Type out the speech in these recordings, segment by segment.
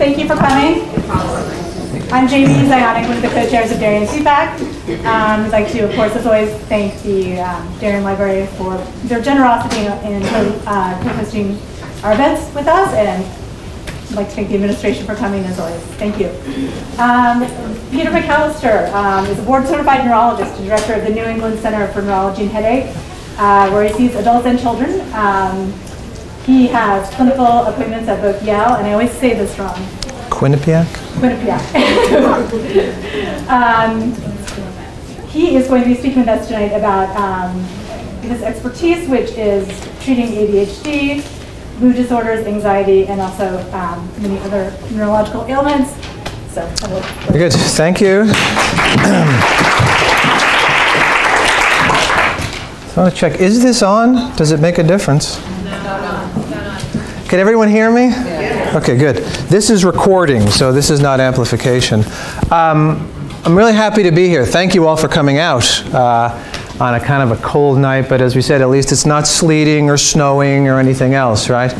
Thank you for coming. I'm Jamie Zionic, one of the co-chairs of Darien CPAC. I'd like to, of course, as always, thank the Darien Library for their generosity in co-hosting our events with us, and I'd like to thank the administration for coming, as always. Thank you. Peter McAllister is a board-certified neurologist and director of the New England Center for Neurology and Headache, where he sees adults and children. He has clinical appointments at both Yale, and I always say this wrong. Quinnipiac? Quinnipiac. He is going to be speaking with us tonight about his expertise, which is treating ADHD, mood disorders, anxiety, and also many other neurological ailments. So, very good. Thank you. So I want to check, is this on? Does it make a difference? No. Can everyone hear me? Yeah. Okay, good. This is recording, so this is not amplification. I'm really happy to be here. Thank you all for coming out on a kind of a cold night, but as we said, at least it's not sleeting or snowing or anything else, right?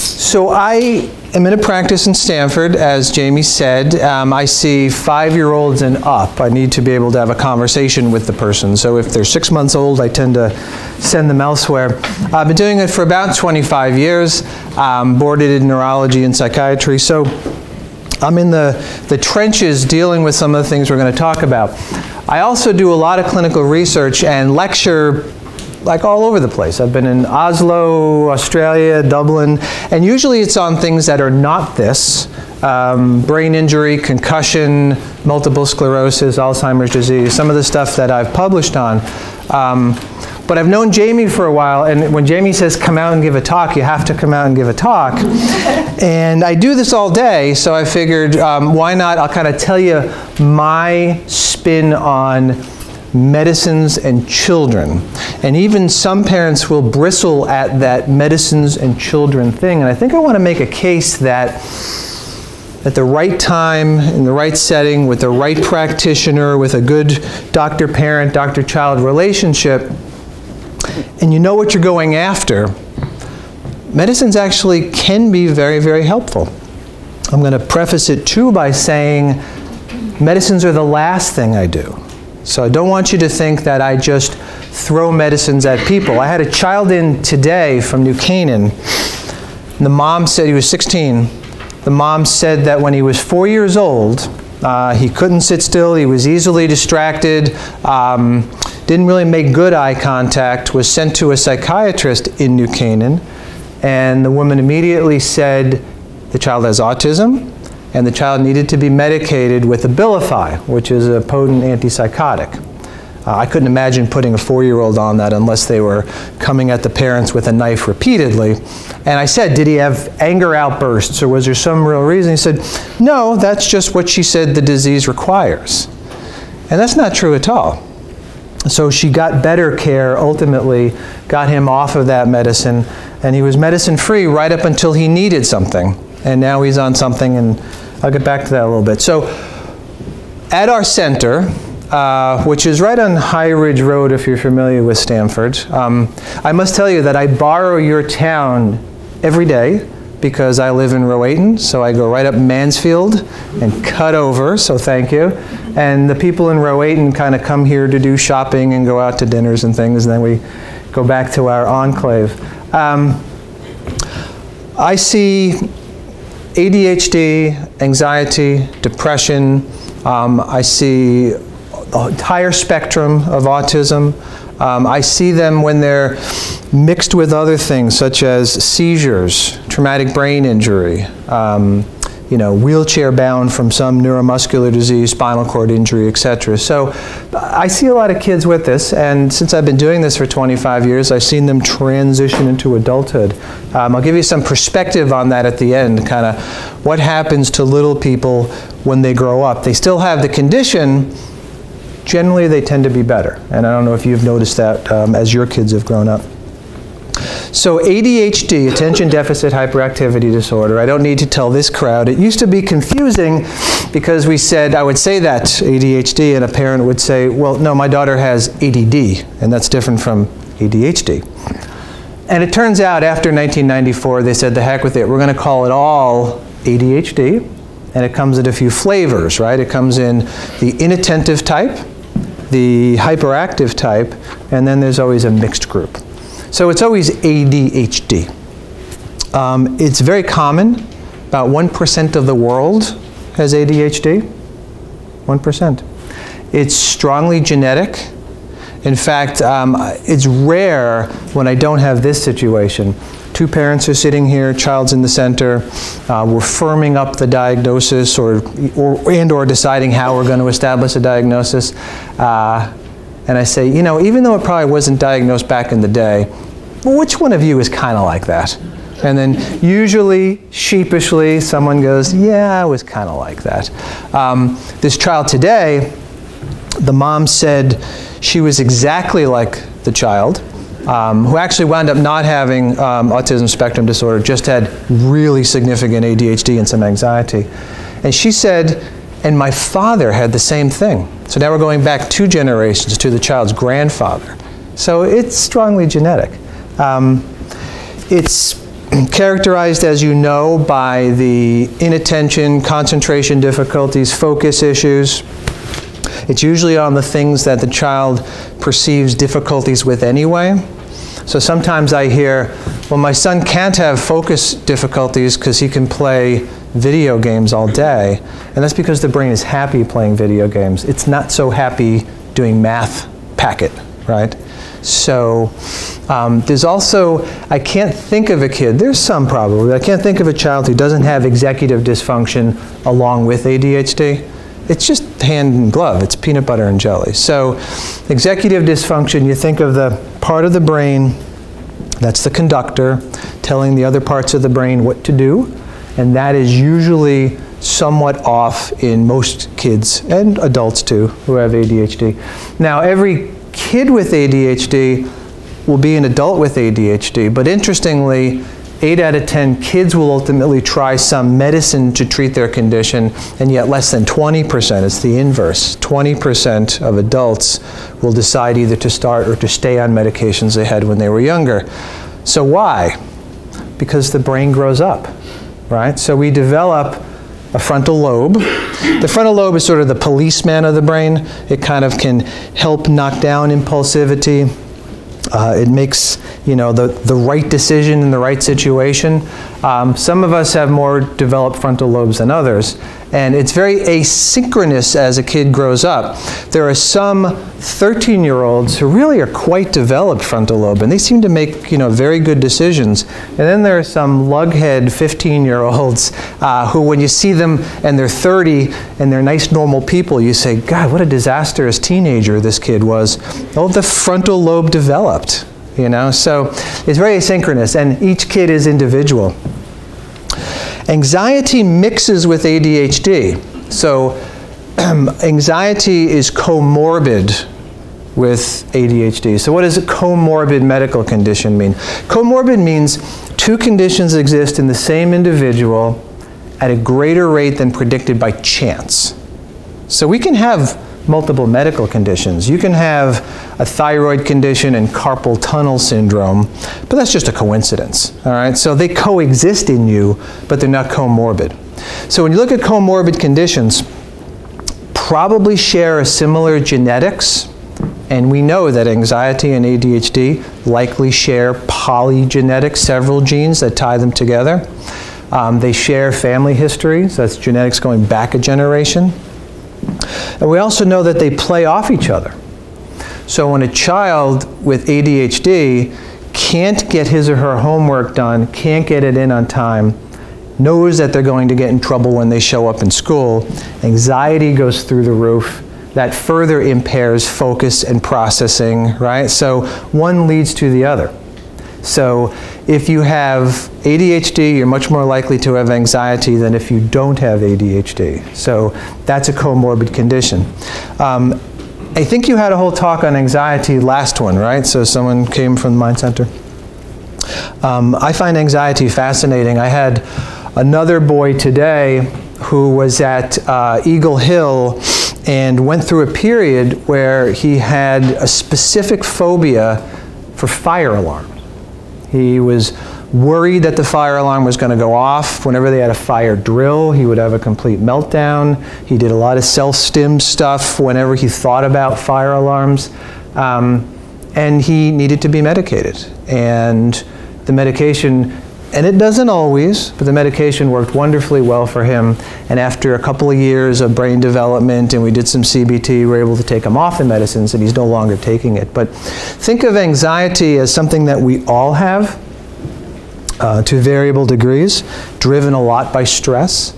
So I am in a practice in Stanford, as Jamie said. I see 5-year-olds and up. I need to be able to have a conversation with the person. So if they're 6 months old, I tend to send them elsewhere. I've been doing it for about 25 years, boarded in neurology and psychiatry. So I'm in the trenches dealing with some of the things we're going to talk about. I also do a lot of clinical research and lecture like all over the place. I've been in Oslo, Australia, Dublin, and usually it's on things that are not this. Brain injury, concussion, multiple sclerosis, Alzheimer's disease, some of the stuff that I've published on. But I've known Jamie for a while, and when Jamie says come out and give a talk, you have to come out and give a talk. And I do this all day, so I figured why not, I'll kind of tell you my spin on medicines and children. And even some parents will bristle at that medicines and children thing, and I think I want to make a case that at the right time, in the right setting, with the right practitioner, with a good doctor-parent, doctor-child relationship, and you know what you're going after, medicines actually can be very, very helpful. I'm going to preface it too by saying medicines are the last thing I do. So I don't want you to think that I just throw medicines at people. I had a child in today from New Canaan. The mom said, he was 16. The mom said that when he was 4 years old, he couldn't sit still, he was easily distracted, didn't really make good eye contact, was sent to a psychiatrist in New Canaan, and the woman immediately said the child has autism and the child needed to be medicated with Abilify, which is a potent antipsychotic. I couldn't imagine putting a 4-year-old on that unless they were coming at the parents with a knife repeatedly. And I said, did he have anger outbursts or was there some real reason? He said, no, that's just what she said the disease requires. And that's not true at all. So she got better care ultimately, got him off of that medicine, and he was medicine-free right up until he needed something. And now he's on something, and I'll get back to that a little bit. So at our center, which is right on High Ridge Road if you're familiar with Stanford, I must tell you that I borrow your town every day because I live in Rowayton, so I go right up Mansfield and cut over, so thank you. And the people in Rowayton kind of come here to do shopping and go out to dinners and things, and then we go back to our enclave. I see ADHD, anxiety, depression. I see a entire spectrum of autism. I see them when they're mixed with other things such as seizures, traumatic brain injury, you know, wheelchair bound from some neuromuscular disease, spinal cord injury, etc. So I see a lot of kids with this, and since I've been doing this for 25 years, I've seen them transition into adulthood. I'll give you some perspective on that at the end, kind of what happens to little people when they grow up. They still have the condition. Generally, they tend to be better, and I don't know if you've noticed that as your kids have grown up. So ADHD, attention deficit hyperactivity disorder, I don't need to tell this crowd. It used to be confusing because we said, I would say that, ADHD, and a parent would say, well, no, my daughter has ADD, and that's different from ADHD. And it turns out after 1994, they said, the heck with it, we're going to call it all ADHD, and it comes in a few flavors, right? It comes in the inattentive type, the hyperactive type, and then there's always a mixed group. So it's always ADHD. It's very common. About 1% of the world has ADHD. 1%. It's strongly genetic. In fact, it's rare when I don't have this situation. Two parents are sitting here, child's in the center. We're firming up the diagnosis or deciding how we're going to establish a diagnosis. And I say, you know, even though it probably wasn't diagnosed back in the day, well, which one of you is kind of like that? And then usually, sheepishly, someone goes, yeah, I was kind of like that. This child today, the mom said she was exactly like the child, who actually wound up not having autism spectrum disorder, just had really significant ADHD and some anxiety. And she said, and my father had the same thing. So now we're going back 2 generations to the child's grandfather. So it's strongly genetic. It's characterized, as you know, by the inattention, concentration difficulties, focus issues. It's usually on the things that the child perceives difficulties with anyway. So sometimes I hear, well, my son can't have focus difficulties because he can play video games all day. And that's because the brain is happy playing video games. It's not so happy doing math packet, right? So there's also, I can't think of a kid, there's some probably, I can't think of a child who doesn't have executive dysfunction along with ADHD. It's just hand and glove. It's peanut butter and jelly. So executive dysfunction, you think of the part of the brain that's the conductor telling the other parts of the brain what to do, and that is usually somewhat off in most kids, and adults too, who have ADHD. Now, every kid with ADHD will be an adult with ADHD, but interestingly, 8 out of 10 kids will ultimately try some medicine to treat their condition, and yet less than 20%, it's the inverse, 20% of adults will decide either to start or to stay on medications they had when they were younger. So why? Because the brain grows up, right? So we develop a frontal lobe. The frontal lobe is sort of the policeman of the brain. It kind of can help knock down impulsivity. It makes, you know, the right decision in the right situation. Some of us have more developed frontal lobes than others, and it's very asynchronous as a kid grows up. There are some 13-year-olds who really are quite developed frontal lobe, and they seem to make, you know, very good decisions. And then there are some lughead 15-year-olds who, when you see them and they're 30 and they're nice, normal people, you say, God, what a disastrous teenager this kid was. Oh, the frontal lobe developed, you know? So it's very asynchronous, and each kid is individual. Anxiety mixes with ADHD. So anxiety is comorbid with ADHD. So what does a comorbid medical condition mean? Comorbid means 2 conditions exist in the same individual at a greater rate than predicted by chance. So we can have multiple medical conditions. You can have a thyroid condition and carpal tunnel syndrome, but that's just a coincidence, all right? So they coexist in you, but they're not comorbid. So when you look at comorbid conditions, probably share a similar genetics, and we know that anxiety and ADHD likely share polygenetics, several genes that tie them together. They share family history, so that's genetics going back a generation. And we also know that they play off each other. So when a child with ADHD can't get his or her homework done, can't get it in on time, knows that they're going to get in trouble when they show up in school, anxiety goes through the roof. That further impairs focus and processing, right? So one leads to the other. So if you have ADHD, you're much more likely to have anxiety than if you don't have ADHD. So that's a comorbid condition. I think you had a whole talk on anxiety last one, right? So someone came from the Mind Center. I find anxiety fascinating. I had another boy today who was at Eagle Hill and went through a period where he had a specific phobia for fire alarms. He was worried that the fire alarm was going to go off. Whenever they had a fire drill, he would have a complete meltdown. He did a lot of self-stim stuff whenever he thought about fire alarms. And he needed to be medicated. And the medication, and it doesn't always, but the medication worked wonderfully well for him. And after a couple of years of brain development and we did some CBT, we were able to take him off the medicines and he's no longer taking it. But think of anxiety as something that we all have to variable degrees, driven a lot by stress.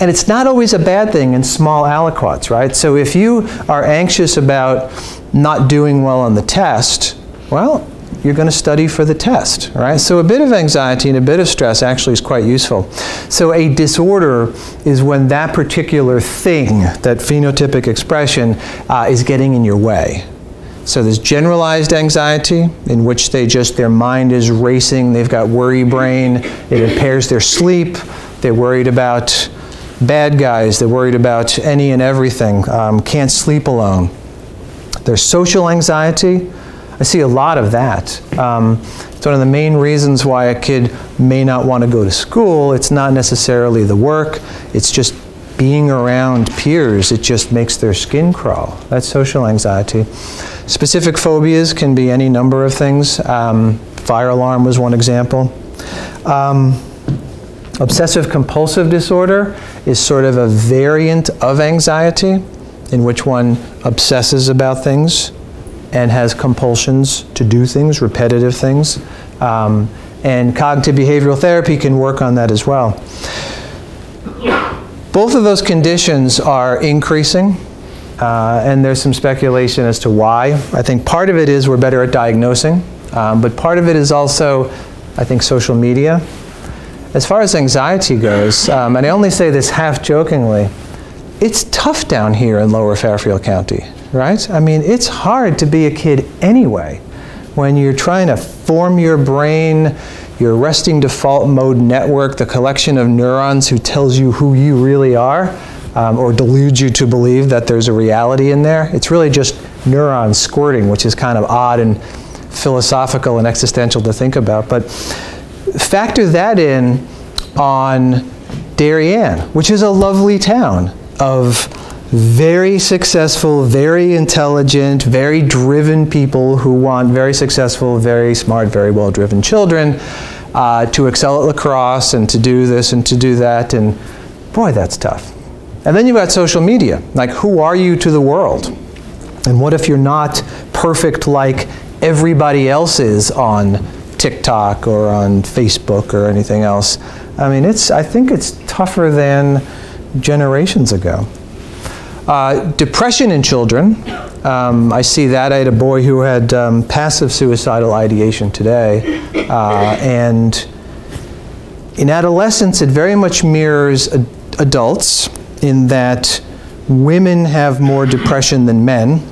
And it's not always a bad thing in small aliquots, right? So if you are anxious about not doing well on the test, well, you're going to study for the test, right? So a bit of anxiety and a bit of stress actually is quite useful. So a disorder is when that particular thing, that phenotypic expression, is getting in your way. So there's generalized anxiety, in which they just, their mind is racing, they've got worry brain, it impairs their sleep, they're worried about bad guys, they're worried about any and everything, can't sleep alone. There's social anxiety. I see a lot of that. It's one of the main reasons why a kid may not want to go to school. It's not necessarily the work. It's just being around peers. It just makes their skin crawl. That's social anxiety. Specific phobias can be any number of things. Fire alarm was one example. Obsessive compulsive disorder is sort of a variant of anxiety in which one obsesses about things and has compulsions to do things, repetitive things. And cognitive behavioral therapy can work on that as well. Both of those conditions are increasing, and there's some speculation as to why. I think part of it is we're better at diagnosing, but part of it is also, I think, social media. As far as anxiety goes, and I only say this half-jokingly, it's tough down here in Lower Fairfield County. Right? I mean, it's hard to be a kid anyway when you're trying to form your brain, your resting default mode network, the collection of neurons who tells you who you really are, or deludes you to believe that there's a reality in there. It's really just neurons squirting, which is kind of odd and philosophical and existential to think about. But factor that in on Darien, which is a lovely town of very successful, very intelligent, very driven people who want very successful, very smart, very well-driven children to excel at lacrosse and to do this and to do that. And boy, that's tough. And then you've got social media. Like, who are you to the world? And what if you're not perfect like everybody else is on TikTok or on Facebook or anything else? I mean, I think it's tougher than generations ago. Depression in children, I see that. I had a boy who had passive suicidal ideation today. And in adolescence, it very much mirrors adults in that women have more depression than men.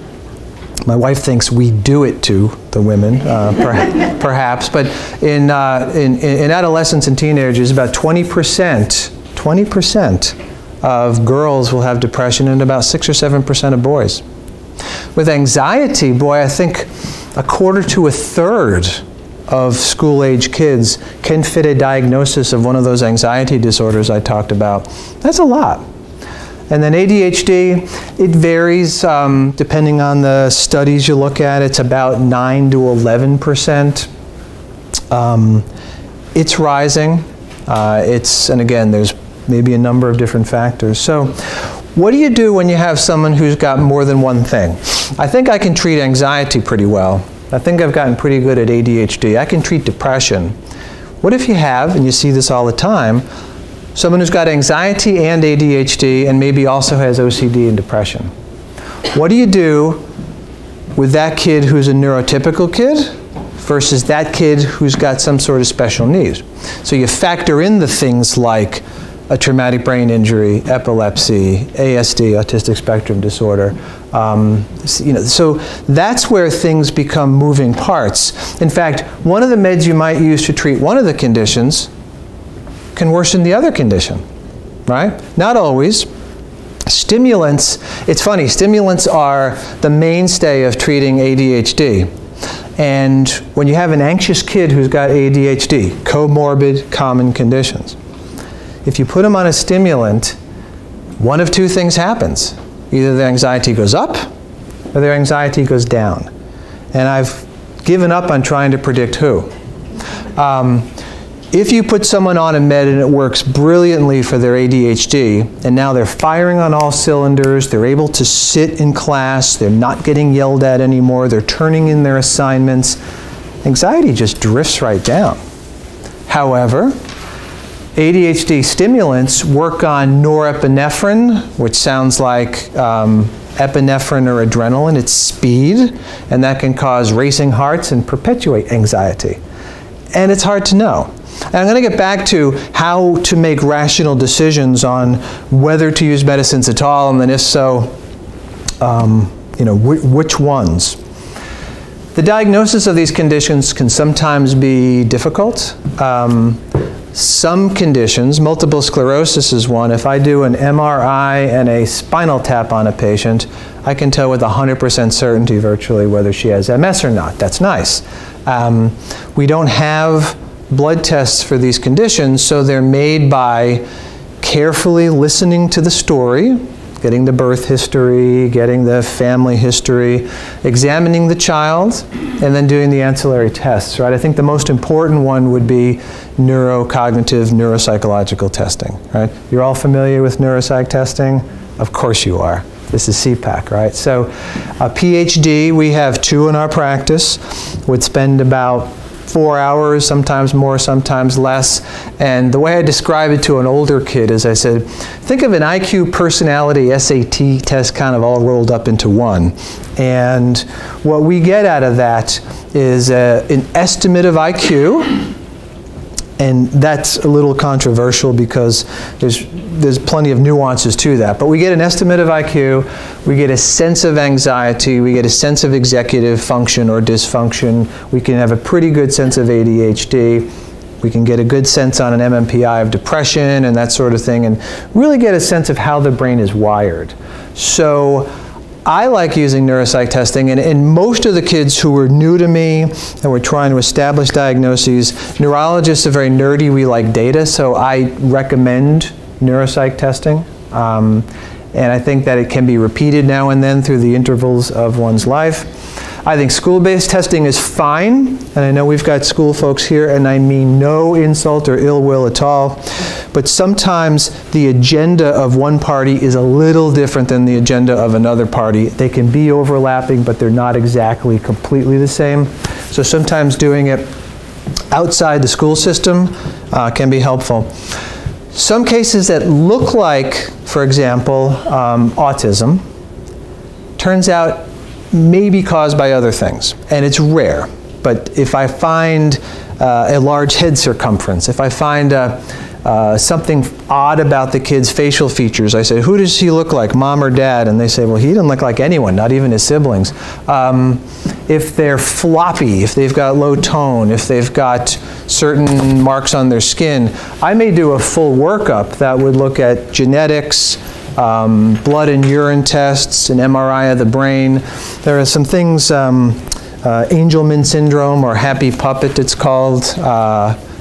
My wife thinks we do it to the women, perhaps. But in adolescence and teenagers, about 20% of girls will have depression and about 6 or 7% of boys. With anxiety, boy, I think a quarter to a third of school-age kids can fit a diagnosis of one of those anxiety disorders I talked about. That's a lot. And then ADHD, it varies depending on the studies you look at. It's about 9 to 11%. It's rising. And again, there's maybe a number of different factors. So what do you do when you have someone who's got more than one thing? I think I can treat anxiety pretty well. I think I've gotten pretty good at ADHD. I can treat depression. What if you have, and you see this all the time, someone who's got anxiety and ADHD and maybe also has OCD and depression? What do you do with that kid who's a neurotypical kid versus that kid who's got some sort of special need? So you factor in the things like a traumatic brain injury, epilepsy, ASD, autistic spectrum disorder. So that's where things become moving parts. In fact, one of the meds you might use to treat one of the conditions can worsen the other condition, right? Not always. Stimulants, it's funny, stimulants are the mainstay of treating ADHD. And when you have an anxious kid who's got ADHD, comorbid common conditions, if you put them on a stimulant, one of two things happens. Either their anxiety goes up or their anxiety goes down. And I've given up on trying to predict who. If you put someone on a med and it works brilliantly for their ADHD, and now they're firing on all cylinders, they're able to sit in class, they're not getting yelled at anymore, they're turning in their assignments, anxiety just drifts right down. However, ADHD stimulants work on norepinephrine, which sounds like epinephrine or adrenaline. It's speed, and that can cause racing hearts and perpetuate anxiety. And it's hard to know. And I'm going to get back to how to make rational decisions on whether to use medicines at all, and then if so, which ones. The diagnosis of these conditions can sometimes be difficult. Some conditions, multiple sclerosis is one, if I do an MRI and a spinal tap on a patient, I can tell with 100% certainty virtually whether she has MS or not. That's nice. We don't have blood tests for these conditions, so they're made by carefully listening to the story, getting the birth history, getting the family history, examining the child, and then doing the ancillary tests, right? I think the most important one would be neurocognitive, neuropsychological testing, right? You're all familiar with neuropsych testing? Of course you are. This is CPAC, right? So a PhD, we have two in our practice, would spend about 4 hours, sometimes more, sometimes less. And the way I describe it to an older kid is I said, think of an IQ personality SAT test kind of all rolled up into one. And what we get out of that is an estimate of IQ. And that's a little controversial because there's plenty of nuances to that. But we get an estimate of IQ, we get a sense of anxiety, we get a sense of executive function or dysfunction, we can have a pretty good sense of ADHD, we can get a good sense on an MMPI of depression and that sort of thing, and really get a sense of how the brain is wired. So I like using neuropsych testing, and most of the kids who were new to me and were trying to establish diagnoses, neurologists are very nerdy, we like data, so I recommend neuropsych testing. And I think that it can be repeated now and then through the intervals of one's life. I think school-based testing is fine, and I know we've got school folks here, and I mean no insult or ill will at all. But sometimes the agenda of one party is a little different than the agenda of another party. They can be overlapping, but they're not exactly completely the same. So sometimes doing it outside the school system can be helpful. Some cases that look like, for example, autism, turns out may be caused by other things, and it's rare. But if I find a large head circumference, if I find something odd about the kid's facial features. I say, who does he look like, mom or dad? And they say, well, he didn't look like anyone, not even his siblings. If they're floppy, if they've got low tone, if they've got certain marks on their skin, I may do a full workup that would look at genetics, blood and urine tests, an MRI of the brain. There are some things, Angelman syndrome or happy puppet it's called,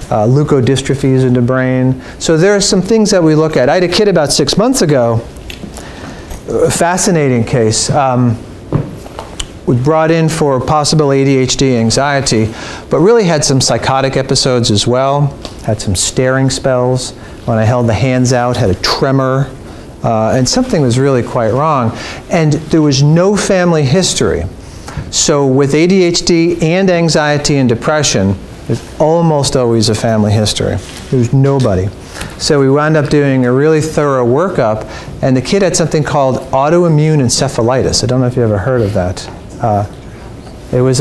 leukodystrophies in the brain. So there are some things that we look at. I had a kid about 6 months ago, a fascinating case. We brought in for possible ADHD anxiety, but really had some psychotic episodes as well, had some staring spells. When I held the hands out, had a tremor, and something was really quite wrong. And there was no family history. So with ADHD and anxiety and depression, there's almost always a family history. There's nobody. So we wound up doing a really thorough workup, and the kid had something called autoimmune encephalitis. I don't know if you ever heard of that. It was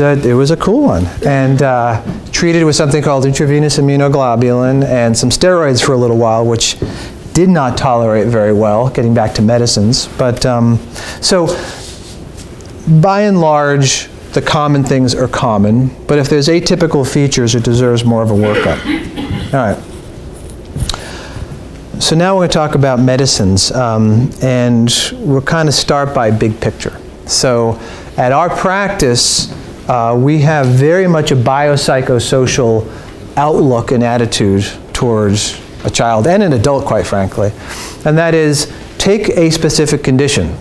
a cool one. And treated with something called intravenous immunoglobulin and some steroids for a little while, which did not tolerate very well, getting back to medicines. But so by and large, the common things are common, but if there's atypical features, it deserves more of a workup. All right. So now we're going to talk about medicines, and we'll kind of start by big picture. So at our practice, we have very much a biopsychosocial outlook and attitude towards a child and an adult, quite frankly. And that is, take a specific condition,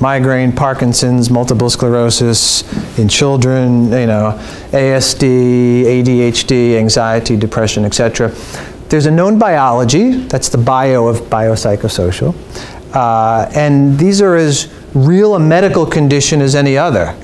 migraine, Parkinson's, multiple sclerosis, in children, you know, ASD, ADHD, anxiety, depression, etc. There's a known biology, that's the bio of biopsychosocial, and these are as real a medical condition as any other.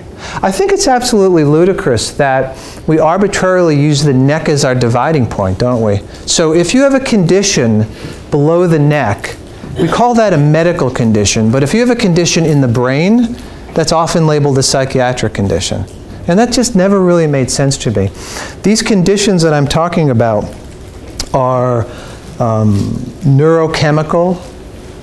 I think it's absolutely ludicrous that we arbitrarily use the neck as our dividing point, don't we? So if you have a condition below the neck, we call that a medical condition, but if you have a condition in the brain, that's often labeled a psychiatric condition. And that just never really made sense to me. These conditions that I'm talking about are neurochemical,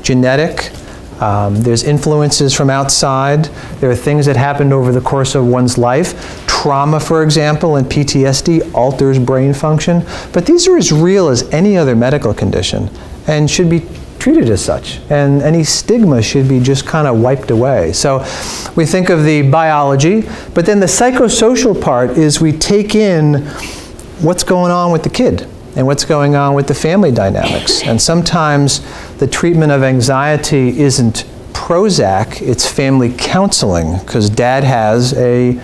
genetic, there's influences from outside. There are things that happened over the course of one's life. Trauma, for example, and PTSD alters brain function. But these are as real as any other medical condition and should be treated as such. And any stigma should be just kind of wiped away. So we think of the biology, but then the psychosocial part is we take in what's going on with the kid and what's going on with the family dynamics. And sometimes the treatment of anxiety isn't Prozac, it's family counseling, because dad has an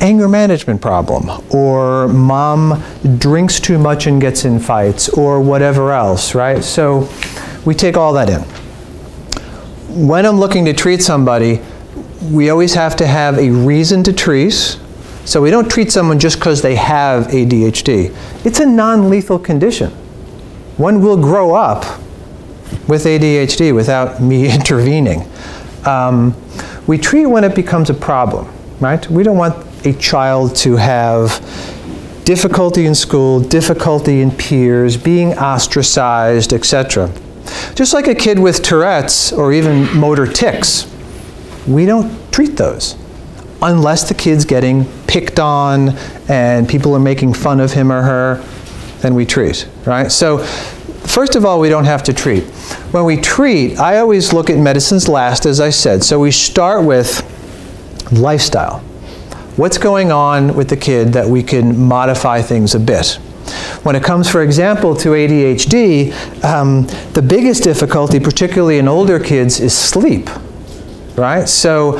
anger management problem, or mom drinks too much and gets in fights, or whatever else, right? So we take all that in. When I'm looking to treat somebody, we always have to have a reason to treat. So we don't treat someone just because they have ADHD. It's a non-lethal condition. One will grow up with ADHD without me intervening. We treat when it becomes a problem, right? We don't want a child to have difficulty in school, difficulty in peers, being ostracized, etc. Just like a kid with Tourette's or even motor tics, we don't treat those, unless the kid's getting picked on and people are making fun of him or her, then we treat, right? So first of all, we don't have to treat. When we treat, I always look at medicines last, as I said. So we start with lifestyle. What's going on with the kid that we can modify things a bit? When it comes, for example, to ADHD, the biggest difficulty, particularly in older kids, is sleep, right? So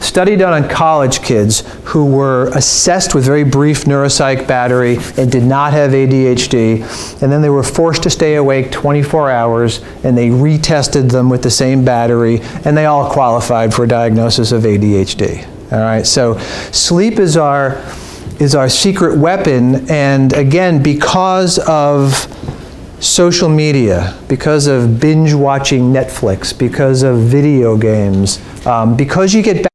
study done on college kids who were assessed with very brief neuropsych battery and did not have ADHD, and then they were forced to stay awake 24 hours, and they retested them with the same battery, and they all qualified for a diagnosis of ADHD. All right, so sleep is our secret weapon, and again, because of social media, because of binge watching Netflix, because of video games, because you get back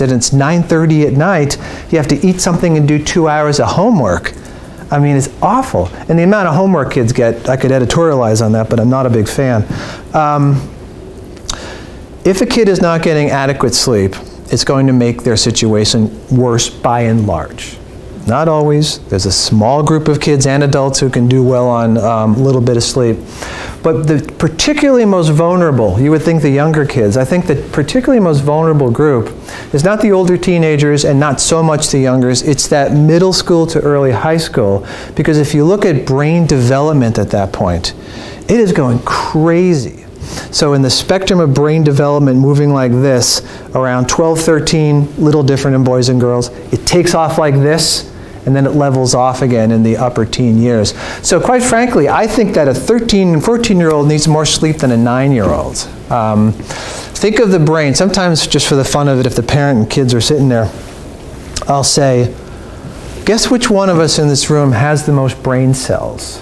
and it's 9:30 at night, you have to eat something and do 2 hours of homework. I mean, it's awful. And the amount of homework kids get, I could editorialize on that, but I'm not a big fan. If a kid is not getting adequate sleep, it's going to make their situation worse by and large. Not always. There's a small group of kids and adults who can do well on a little bit of sleep. But the particularly most vulnerable, you would think the younger kids, I think the particularly most vulnerable group is not the older teenagers and not so much the youngers. It's that middle school to early high school, because if you look at brain development at that point, it is going crazy. So in the spectrum of brain development moving like this, around 12, 13, little different in boys and girls, it takes off like this, and then it levels off again in the upper teen years. So quite frankly, I think that a 13 and 14-year-old needs more sleep than a 9-year-old. Think of the brain. Sometimes, just for the fun of it, if the parent and kids are sitting there, I'll say, guess which one of us in this room has the most brain cells?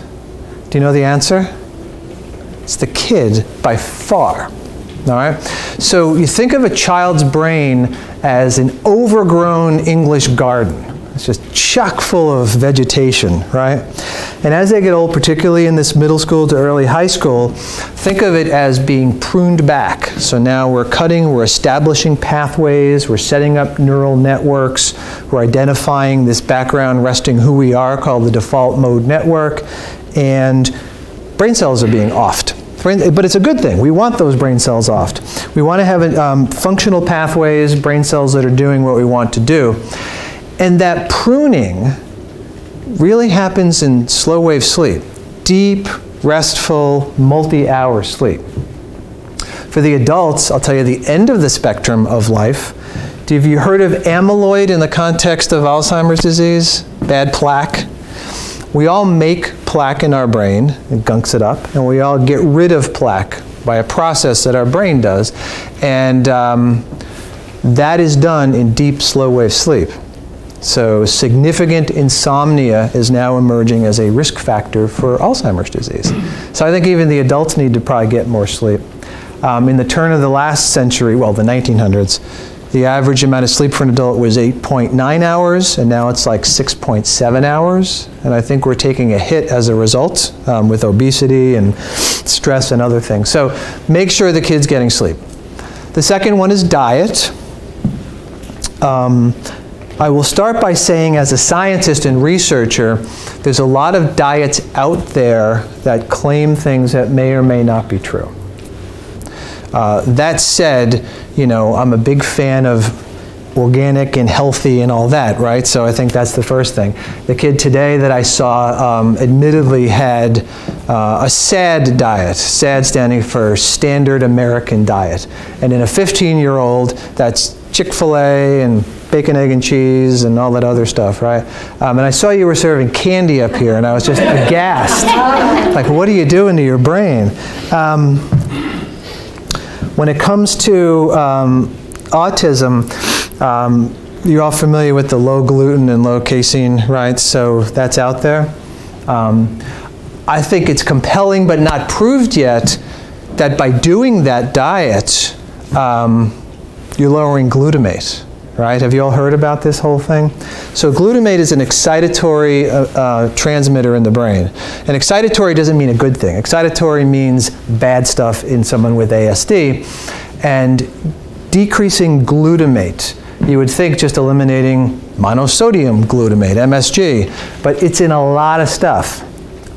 Do you know the answer? It's the kid by far. All right? So you think of a child's brain as an overgrown English garden. It's just chock full of vegetation, right? And as they get old, particularly in this middle school to early high school, think of it as being pruned back. So now we're cutting, we're establishing pathways, we're setting up neural networks, we're identifying this background resting who we are called the default mode network, and brain cells are being offed. But it's a good thing. We want those brain cells offed. We want to have functional pathways, brain cells that are doing what we want to do. And that pruning really happens in slow wave sleep, deep, restful, multi-hour sleep. For the adults, I'll tell you the end of the spectrum of life. Have you heard of amyloid in the context of Alzheimer's disease? Bad plaque. We all make plaque in our brain, it gunks it up, and we all get rid of plaque by a process that our brain does. And that is done in deep, slow wave sleep. So significant insomnia is now emerging as a risk factor for Alzheimer's disease. So I think even the adults need to probably get more sleep. In the turn of the last century, well, the 1900s, the average amount of sleep for an adult was 8.9 hours, and now it's like 6.7 hours. And I think we're taking a hit as a result with obesity and stress and other things. So make sure the kid's getting sleep. The second one is diet. I will start by saying, as a scientist and researcher, there's a lot of diets out there that claim things that may or may not be true. That said, you know, I'm a big fan of organic and healthy and all that, right? So I think that's the first thing. The kid today that I saw admittedly had a SAD diet, SAD standing for Standard American Diet. And in a 15-year-old, that's Chick-fil-A and bacon, egg, and cheese, and all that other stuff, right? And I saw you were serving candy up here, and I was just aghast. Like, what are you doing to your brain? When it comes to autism, you're all familiar with the low gluten and low casein, right? So that's out there. I think it's compelling but not proved yet that by doing that diet, you're lowering glutamate. Right? Have you all heard about this whole thing? So glutamate is an excitatory transmitter in the brain. And excitatory doesn't mean a good thing. Excitatory means bad stuff in someone with ASD. And decreasing glutamate, you would think just eliminating monosodium glutamate, MSG, but it's in a lot of stuff.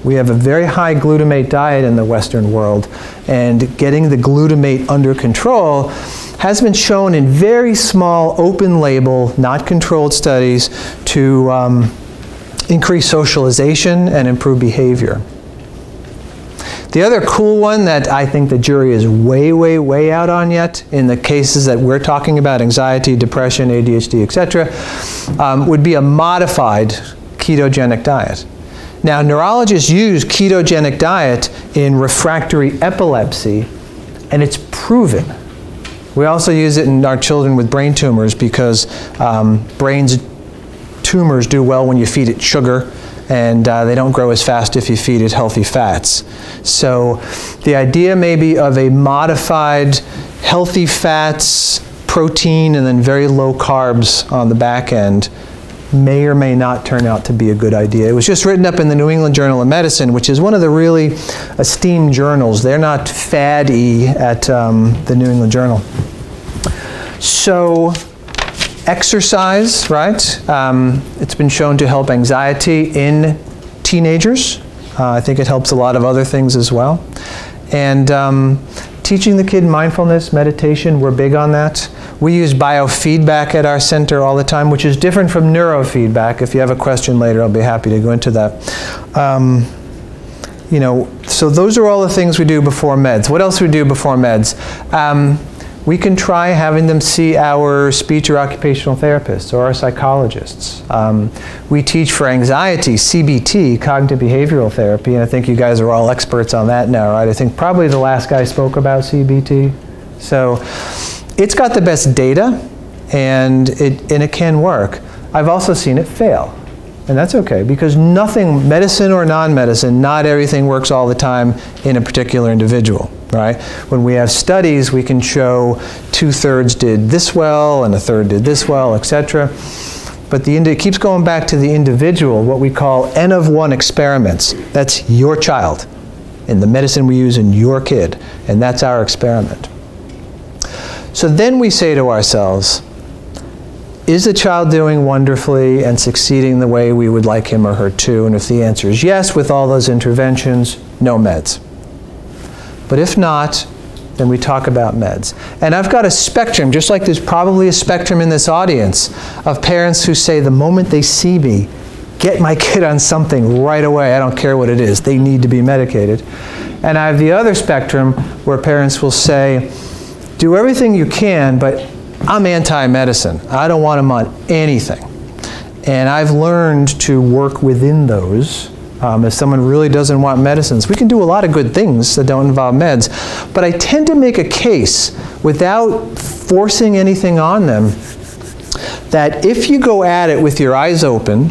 We have a very high glutamate diet in the Western world, and getting the glutamate under control has been shown in very small, open label, not controlled studies to increase socialization and improve behavior. The other cool one that I think the jury is way, way, way out on yet, in the cases that we're talking about, anxiety, depression, ADHD, etc., would be a modified ketogenic diet. Now, neurologists use ketogenic diet in refractory epilepsy, and it's proven. We also use it in our children with brain tumors because tumors do well when you feed it sugar, and they don't grow as fast if you feed it healthy fats. So the idea maybe of a modified healthy fats, protein, and then very low carbs on the back end may or may not turn out to be a good idea. It was just written up in the New England Journal of Medicine, which is one of the really esteemed journals. They're not faddy at the New England Journal. So exercise, right? It's been shown to help anxiety in teenagers. I think it helps a lot of other things as well. And teaching the kid mindfulness, meditation, we're big on that. We use biofeedback at our center all the time, which is different from neurofeedback. If you have a question later, I'll be happy to go into that. You know, so those are all the things we do before meds. What else we do before meds? We can try having them see our speech or occupational therapists or our psychologists. We teach for anxiety, CBT, cognitive behavioral therapy, and I think you guys are all experts on that now, right? I think probably the last guy spoke about CBT. So it's got the best data, and it can work. I've also seen it fail, and that's okay, because nothing, medicine or non-medicine, not everything works all the time in a particular individual, right? When we have studies, we can show 2/3 did this well, and 1/3 did this well, etc. But it keeps going back to the individual, what we call N of 1 experiments. That's your child, and the medicine we use in your kid, and that's our experiment. So then we say to ourselves, is the child doing wonderfully and succeeding the way we would like him or her to? And if the answer is yes, with all those interventions, no meds. But if not, than we talk about meds. And I've got a spectrum, just like there's probably a spectrum in this audience of parents who say the moment they see me, get my kid on something right away, I don't care what it is, they need to be medicated. And I have the other spectrum where parents will say, do everything you can, but I'm anti-medicine. I don't want them on anything. And I've learned to work within those. If someone really doesn't want medicines, we can do a lot of good things that don't involve meds. But I tend to make a case, without forcing anything on them, that if you go at it with your eyes open,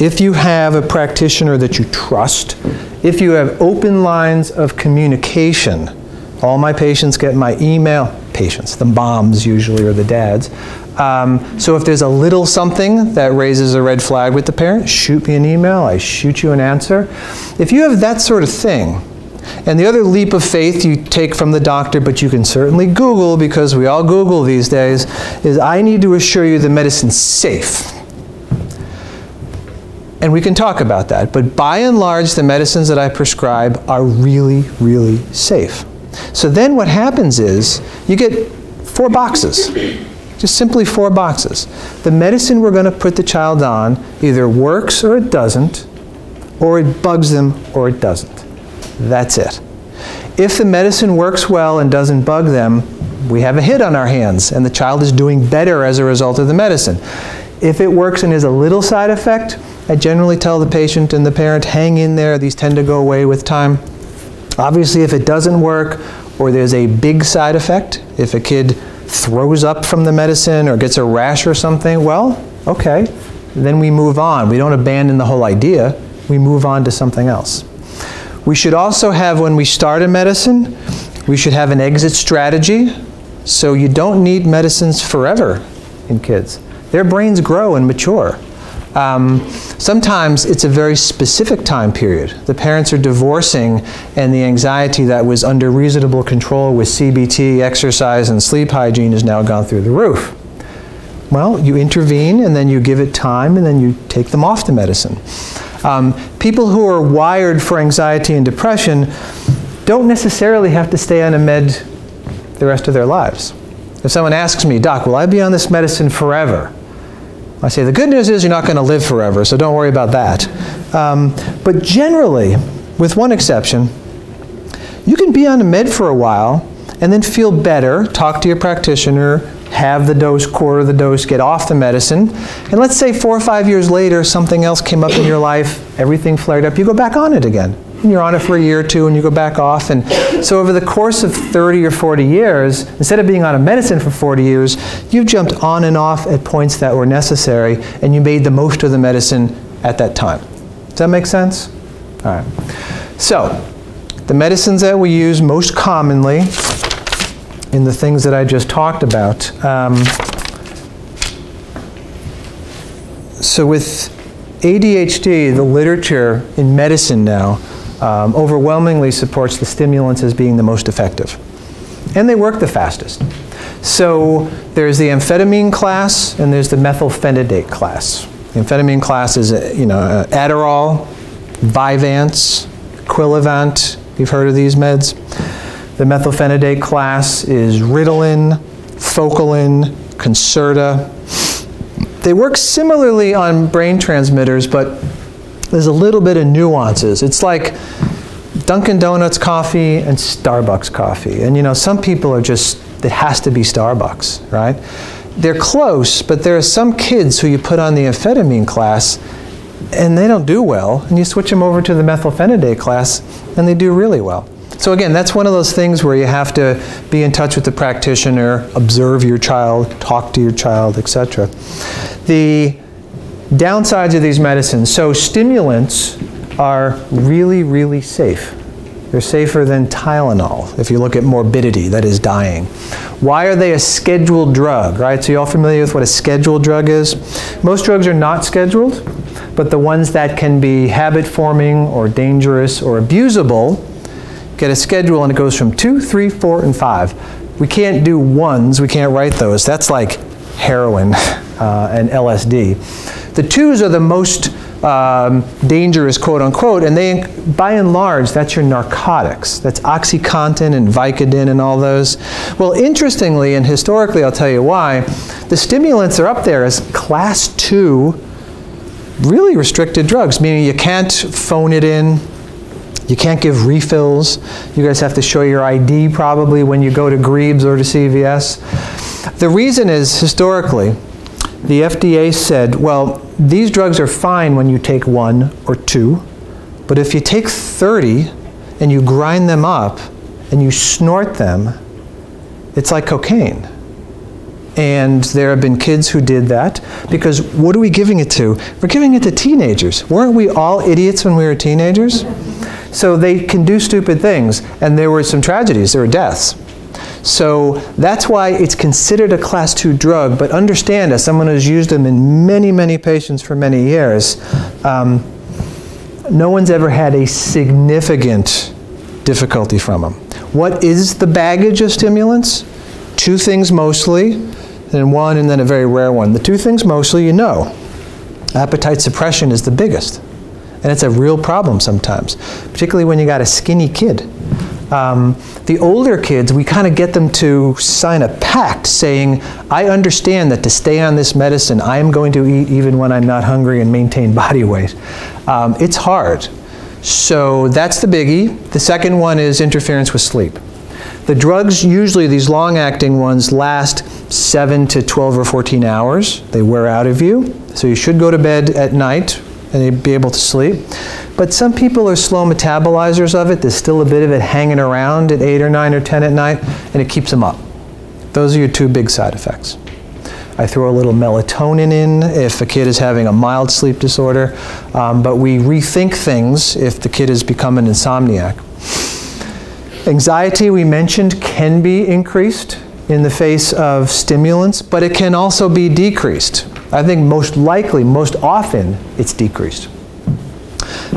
if you have a practitioner that you trust, if you have open lines of communication, all my patients get my email, the moms usually or the dads. So if there's a little something that raises a red flag with the parent, shoot me an email, I shoot you an answer. If you have that sort of thing, and the other leap of faith you take from the doctor, but you can certainly Google, because we all Google these days, is I need to assure you the medicine's safe. And we can talk about that, but by and large the medicines that I prescribe are really, really safe. So then what happens is you get 4 boxes, just simply 4 boxes. The medicine we're going to put the child on either works or it doesn't, or it bugs them or it doesn't. That's it. If the medicine works well and doesn't bug them, we have a hit on our hands and the child is doing better as a result of the medicine. If it works and is a little side effect, I generally tell the patient and the parent, hang in there, these tend to go away with time. Obviously, if it doesn't work, or there's a big side effect, if a kid throws up from the medicine or gets a rash or something, well, okay, then we move on. We don't abandon the whole idea. We move on to something else. We should also have, when we start a medicine, we should have an exit strategy. So you don't need medicines forever in kids. Their brains grow and mature. Sometimes it's a very specific time period. The parents are divorcing and the anxiety that was under reasonable control with CBT, exercise, and sleep hygiene has now gone through the roof. Well, you intervene and then you give it time and then you take them off the medicine. People who are wired for anxiety and depression don't necessarily have to stay on a med the rest of their lives. If someone asks me, Doc, will I be on this medicine forever? I say, the good news is you're not going to live forever, so don't worry about that. But generally, with one exception, you can be on a med for a while and then feel better, talk to your practitioner, have the dose, quarter the dose, get off the medicine, and let's say 4 or 5 years later something else came up in your life, everything flared up, you go back on it again. And you're on it for a year or 2 and you go back off. And so over the course of 30 or 40 years, instead of being on a medicine for 40 years, you've jumped on and off at points that were necessary and you made the most of the medicine at that time. Does that make sense? All right. So the medicines that we use most commonly in the things that I just talked about. So with ADHD, the literature in medicine now overwhelmingly supports the stimulants as being the most effective. And they work the fastest. So there's the amphetamine class and there's the methylphenidate class. The amphetamine class is Adderall, Vyvanse, Quillivant. You've heard of these meds. The methylphenidate class is Ritalin, Focalin, Concerta. They work similarly on brain transmitters, but there's a little bit of nuances. It's like Dunkin' Donuts coffee and Starbucks coffee. And you know, some people are just, it has to be Starbucks, right? They're close, but there are some kids who you put on the amphetamine class and they don't do well. And you switch them over to the methylphenidate class and they do really well. So again, that's one of those things where you have to be in touch with the practitioner, observe your child, talk to your child, etc. The downsides of these medicines. So stimulants are really, really safe. They're safer than Tylenol, if you look at morbidity, that is dying. Why are they a scheduled drug, right? So you all familiar with what a scheduled drug is? Most drugs are not scheduled, but the ones that can be habit-forming or dangerous or abusable get a schedule and it goes from 2, 3, 4, and 5. We can't do ones, we can't write those. That's like heroin and LSD. The 2s are the most dangerous, quote unquote, and they, by and large, that's your narcotics. That's OxyContin and Vicodin and all those. Well, interestingly, and historically, I'll tell you why, the stimulants are up there as class 2 really restricted drugs, meaning you can't phone it in, you can't give refills, you guys have to show your ID probably when you go to Greeb's or to CVS. The reason is, historically, the FDA said, well, these drugs are fine when you take 1 or 2, but if you take 30 and you grind them up and you snort them, it's like cocaine. And there have been kids who did that, because what are we giving it to? We're giving it to teenagers. Weren't we all idiots when we were teenagers? So they can do stupid things, and there were some tragedies, there were deaths. So that's why it's considered a class 2 drug, but understand, as someone who's used them in many, many patients for many years, no one's ever had a significant difficulty from them. What is the baggage of stimulants? 2 things mostly, then one, and then a very rare one. The 2 things mostly, you know. Appetite suppression is the biggest, and it's a real problem sometimes, particularly when you got a skinny kid. The older kids, we kind of get them to sign a pact saying, I understand that to stay on this medicine, I am going to eat even when I'm not hungry and maintain body weight. It's hard. So that's the biggie. The second one is interference with sleep. The drugs, usually these long-acting ones, last 7 to 12 or 14 hours. They wear out of you, so you should go to bed at night and be able to sleep. But some people are slow metabolizers of it. There's still a bit of it hanging around at 8 or 9 or 10 at night, and it keeps them up. Those are your 2 big side effects. I throw a little melatonin in if a kid is having a mild sleep disorder, but we rethink things if the kid has become an insomniac. Anxiety, we mentioned, can be increased in the face of stimulants, but it can also be decreased. I think most likely, most often, it's decreased.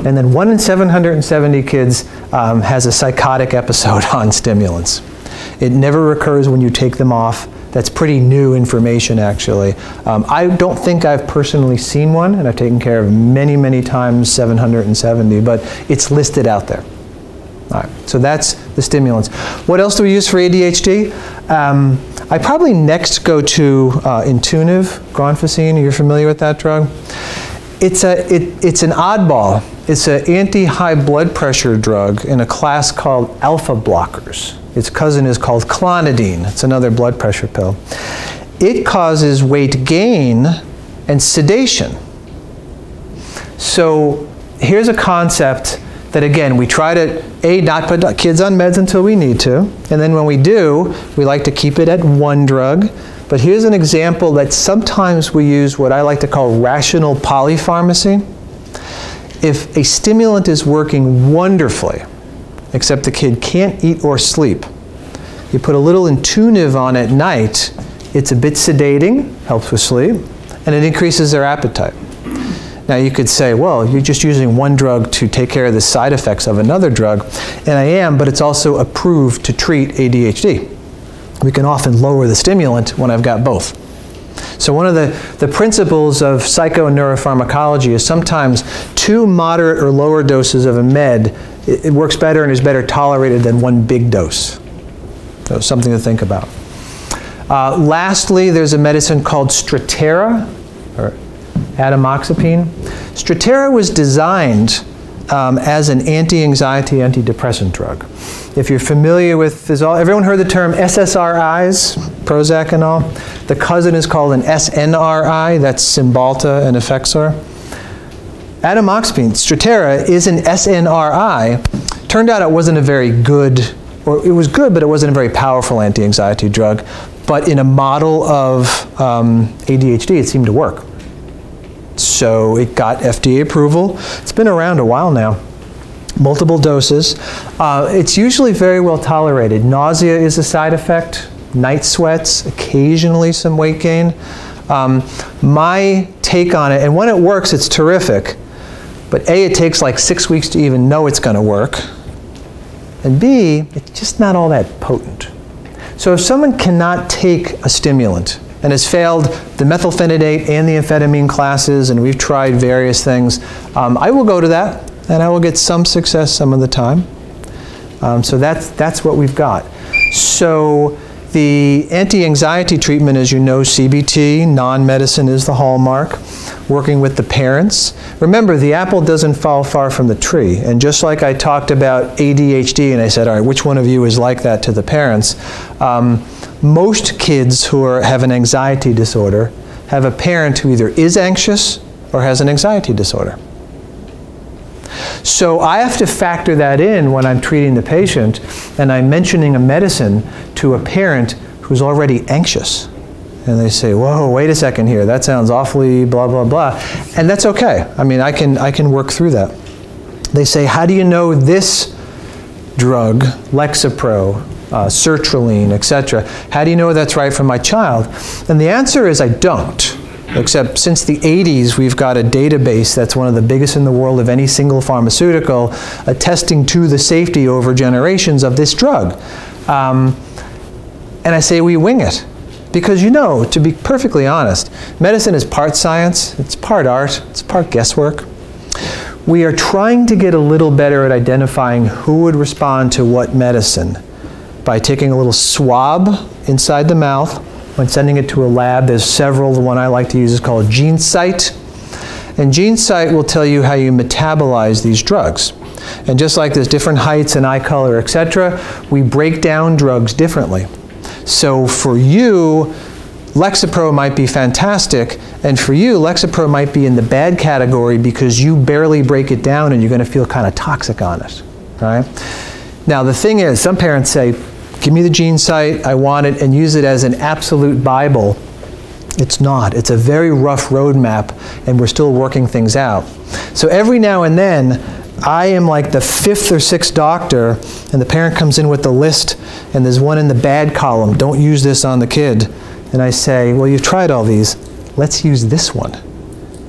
And then 1 in 770 kids has a psychotic episode on stimulants. It never recurs when you take them off. That's pretty new information, actually. I don't think I've personally seen one, and I've taken care of many, many times 770, but it's listed out there. All right, so that's the stimulants. What else do we use for ADHD? I probably next go to Intuniv, guanfacine. You're familiar with that drug? It's an oddball. It's an anti-high blood pressure drug in a class called alpha blockers. Its cousin is called clonidine. It's another blood pressure pill. It causes weight gain and sedation. So here's a concept that, again, we try to, A, not put kids on meds until we need to, and then when we do, we like to keep it at 1 drug. But here's an example that sometimes we use what I like to call rational polypharmacy. If a stimulant is working wonderfully, except the kid can't eat or sleep, you put a little Intuniv on at night, it's a bit sedating, helps with sleep, and it increases their appetite. Now you could say, well, you're just using 1 drug to take care of the side effects of another drug, and I am, but it's also approved to treat ADHD. We can often lower the stimulant when I've got both. So one of the principles of psychoneuropharmacology is sometimes 2 moderate or lower doses of a med, it works better and is better tolerated than 1 big dose. So something to think about. Lastly, there's a medicine called Strattera, or atomoxapine. Strattera was designed as an anti-anxiety, antidepressant drug. If you're familiar with, everyone heard the term SSRIs, Prozac and all? The cousin is called an SNRI, that's Cymbalta and Effexor. Atomoxapine, Strattera, is an SNRI. Turned out it wasn't a very good, or it was good, but it wasn't a very powerful anti-anxiety drug. But in a model of ADHD, it seemed to work. So it got FDA approval. It's been around a while now. Multiple doses. It's usually very well tolerated. Nausea is a side effect, night sweats, occasionally some weight gain. My take on it, and when it works, it's terrific. But A, it takes like 6 weeks to even know it's going to work. And B, it's just not all that potent. So if someone cannot take a stimulant and has failed the methylphenidate and the amphetamine classes, and we've tried various things, I will go to that, and I will get some success some of the time. So that's what we've got. So the anti-anxiety treatment, as you know, CBT, non-medicine is the hallmark, working with the parents. Remember, the apple doesn't fall far from the tree. And just like I talked about ADHD, and I said, all right, which one of you is like that to the parents? Most kids who have an anxiety disorder have a parent who either is anxious or has an anxiety disorder. So I have to factor that in when I'm treating the patient and I'm mentioning a medicine to a parent who's already anxious. And they say, whoa, wait a second here, that sounds awfully blah, blah, blah. And that's okay. I mean, I can work through that. They say, how do you know this drug, Lexapro, sertraline, etc., how do you know that's right for my child? And the answer is I don't. Except since the 80s, we've got a database that's one of the biggest in the world of any single pharmaceutical, attesting to the safety over generations of this drug. And I say we wing it. Because, you know, to be perfectly honest, medicine is part science, it's part art, it's part guesswork. We are trying to get a little better at identifying who would respond to what medicine by taking a little swab inside the mouth. When sending it to a lab, there's several. The one I like to use is called GeneSight. And GeneSight will tell you how you metabolize these drugs. And just like there's different heights and eye color, etc., we break down drugs differently. So for you, Lexapro might be fantastic, and for you, Lexapro might be in the bad category because you barely break it down and you're going to feel kind of toxic on it, right? Now the thing is, some parents say, give me the GeneSight, I want it, and use it as an absolute Bible. It's not. It's a very rough roadmap, and we're still working things out. So every now and then, I am like the 5th or 6th doctor, and the parent comes in with the list, and there's one in the bad column, don't use this on the kid. And I say, well, you've tried all these, let's use this one.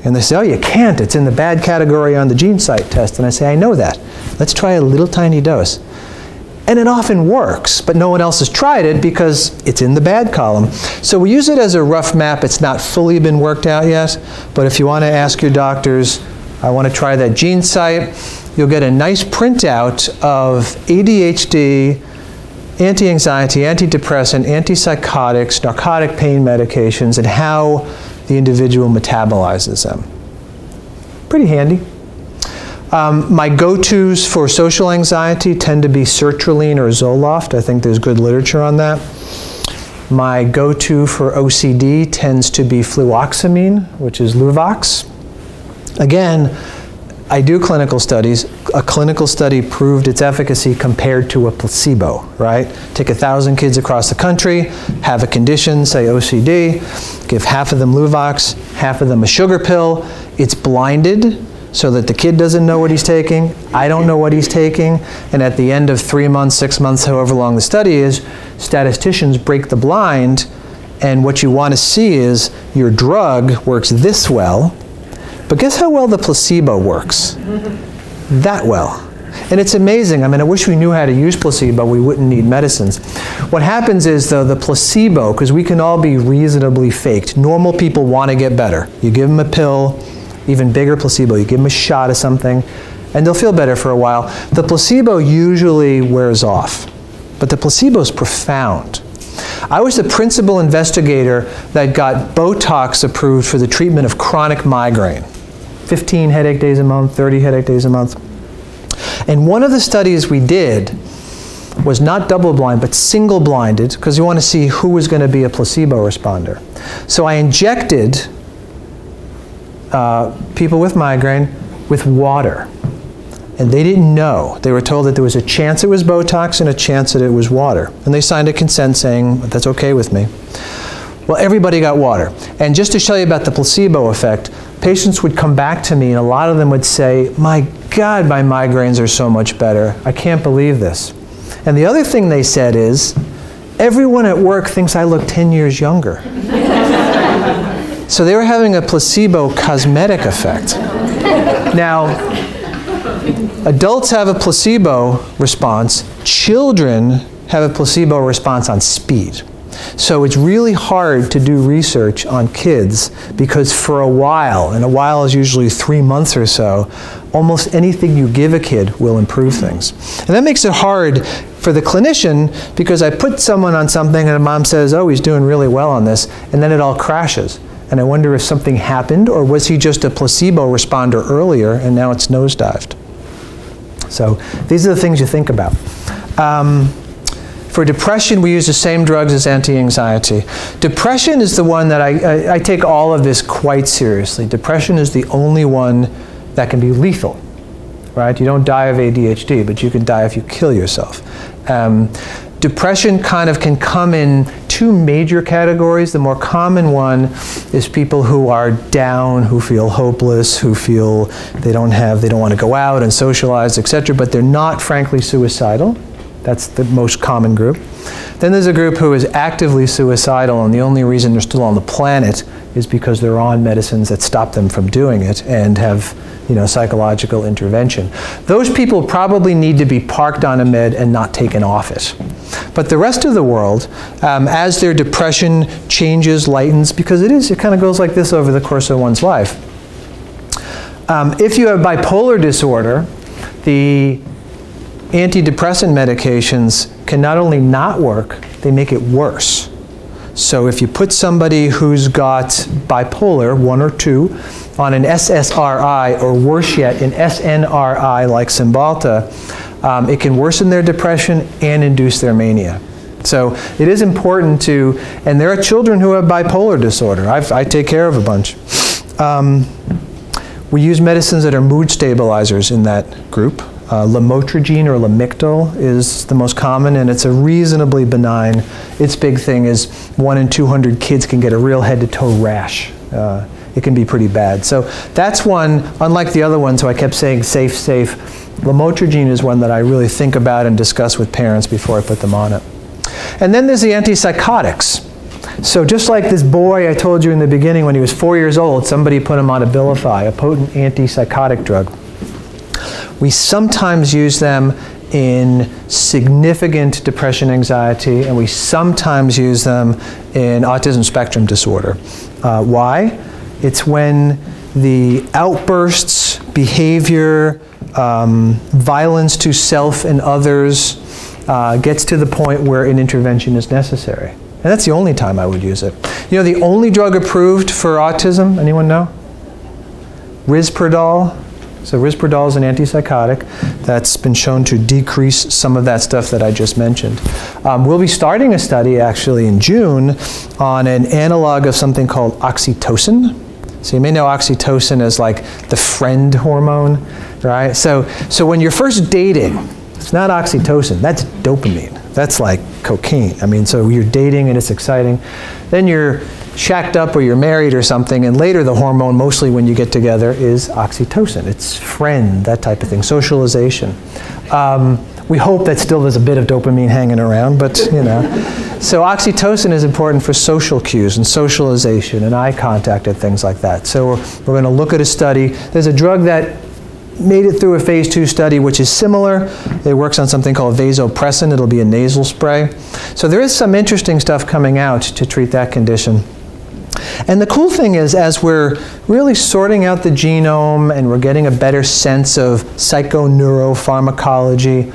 And they say, oh, you can't, it's in the bad category on the GeneSight test. And I say, I know that. Let's try a little tiny dose. And it often works, but no one else has tried it because it's in the bad column. So we use it as a rough map. It's not fully been worked out yet, but if you want to ask your doctors, I want to try that GeneSight, you'll get a nice printout of ADHD, anti-anxiety, antidepressant, antipsychotics, narcotic pain medications, and how the individual metabolizes them. Pretty handy. My go-tos for social anxiety tend to be sertraline or Zoloft. I think there's good literature on that. My go-to for OCD tends to be fluoxamine, which is Luvox. Again, I do clinical studies. A clinical study proved its efficacy compared to a placebo, right? Take 1,000 kids across the country, have a condition, say OCD, give half of them Luvox, half of them a sugar pill. It's blinded, so that the kid doesn't know what he's taking, I don't know what he's taking, and at the end of 3 months, 6 months, however long the study is, statisticians break the blind, and what you want to see is your drug works this well, but guess how well the placebo works? That well. And it's amazing. I mean, I wish we knew how to use placebo. We wouldn't need medicines. What happens is, though, the placebo, because we can all be reasonably faked. Normal people want to get better. You give them a pill, even bigger placebo. You give them a shot of something, and they'll feel better for a while. The placebo usually wears off, but the placebo is profound. I was the principal investigator that got Botox approved for the treatment of chronic migraine. 15 headache days a month, 30 headache days a month. And one of the studies we did was not double-blind, but single-blinded, because you want to see who was going to be a placebo responder. So I injected people with migraine with water. And they didn't know. They were told that there was a chance it was Botox and a chance that it was water. And they signed a consent saying, that's okay with me. Well, everybody got water. And just to show you about the placebo effect, patients would come back to me and a lot of them would say, my God, my migraines are so much better. I can't believe this. And the other thing they said is, everyone at work thinks I look 10 years younger. So they were having a placebo cosmetic effect. Now, adults have a placebo response. Children have a placebo response on speed. So it's really hard to do research on kids because for a while, and a while is usually 3 months or so, almost anything you give a kid will improve things. And that makes it hard for the clinician because I put someone on something and a mom says, oh, he's doing really well on this, and then it all crashes. And I wonder if something happened or was he just a placebo responder earlier and now it's nosedived. So these are the things you think about. For depression, we use the same drugs as anti-anxiety. Depression is the one that I take all of this quite seriously. Depression is the only one that can be lethal, right? You don't die of ADHD, but you can die if you kill yourself. Depression kind of can come in two major categories. The more common one is people who are down, who feel hopeless, who feel they don't want to go out and socialize, etc., but they're not frankly suicidal. That's the most common group. Then there's a group who is actively suicidal, and the only reason they're still on the planet is because they're on medicines that stop them from doing it and have, you know, psychological intervention. Those people probably need to be parked on a med and not taken off it. But the rest of the world, as their depression changes, lightens, because it kind of goes like this over the course of one's life. If you have bipolar disorder, the antidepressant medications can not only not work, they make it worse. So if you put somebody who's got bipolar 1 or 2 on an SSRI, or worse yet, an SNRI like Cymbalta, it can worsen their depression and induce their mania. So it is important to, and there are children who have bipolar disorder. I take care of a bunch. We use medicines that are mood stabilizers in that group. Lamotrigine or Lamictal is the most common, and it's a reasonably benign. Its big thing is 1 in 200 kids can get a real head-to-toe rash. It can be pretty bad. So that's one, unlike the other ones, so I kept saying safe, safe. Lamotrigine is one that I really think about and discuss with parents before I put them on it. And then there's the antipsychotics. So just like this boy I told you in the beginning, when he was 4 years old, somebody put him on Abilify, a potent antipsychotic drug. We sometimes use them in significant depression, anxiety, and we sometimes use them in autism spectrum disorder. Why? It's when the outbursts, behavior, violence to self and others gets to the point where an intervention is necessary. And that's the only time I would use it. You know, the only drug approved for autism, anyone know? Risperdal. So Risperdal is an antipsychotic that's been shown to decrease some of that stuff that I just mentioned. We'll be starting a study actually in June on an analog of something called oxytocin. So you may know oxytocin as like the friend hormone, right? So when you're first dating, it's not oxytocin, that's dopamine. That's like cocaine. I mean, so you're dating and it's exciting. Then you're shacked up or you're married or something, and later the hormone, mostly when you get together, is oxytocin. It's friend, that type of thing, socialization. We hope that still there's a bit of dopamine hanging around, but you know. So oxytocin is important for social cues and socialization and eye contact and things like that. So we're gonna look at a study. There's a drug that made it through a phase 2 study, which is similar. It works on something called vasopressin. It'll be a nasal spray. So there is some interesting stuff coming out to treat that condition. And the cool thing is, as we're really sorting out the genome and we're getting a better sense of psychoneuropharmacology,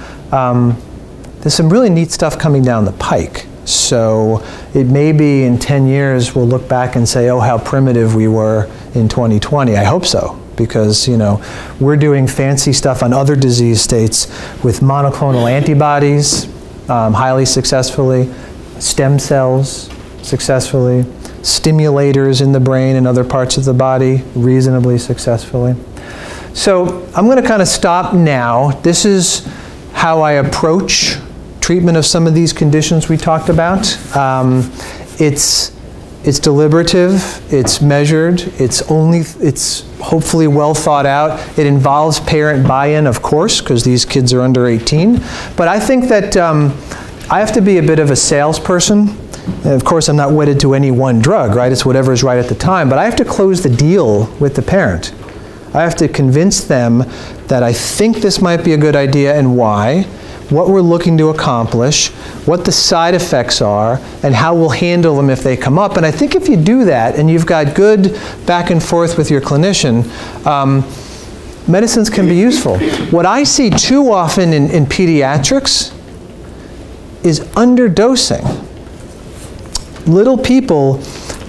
there's some really neat stuff coming down the pike. So it may be in 10 years we'll look back and say, oh, how primitive we were in 2020. I hope so, because you know, we're doing fancy stuff on other disease states with monoclonal antibodies highly successfully, stem cells successfully, stimulators in the brain and other parts of the body reasonably successfully. So I'm going to kind of stop now. This is how I approach treatment of some of these conditions we talked about. It's deliberative, it's measured, it's hopefully well thought out. It involves parent buy-in, of course, because these kids are under 18. But I think that I have to be a bit of a salesperson. And of course, I'm not wedded to any one drug, right? It's whatever is right at the time. But I have to close the deal with the parent. I have to convince them that I think this might be a good idea and why. what we're looking to accomplish, what the side effects are, and how we'll handle them if they come up. And I think if you do that and you've got good back and forth with your clinician, medicines can be useful. What I see too often in pediatrics is underdosing. Little people,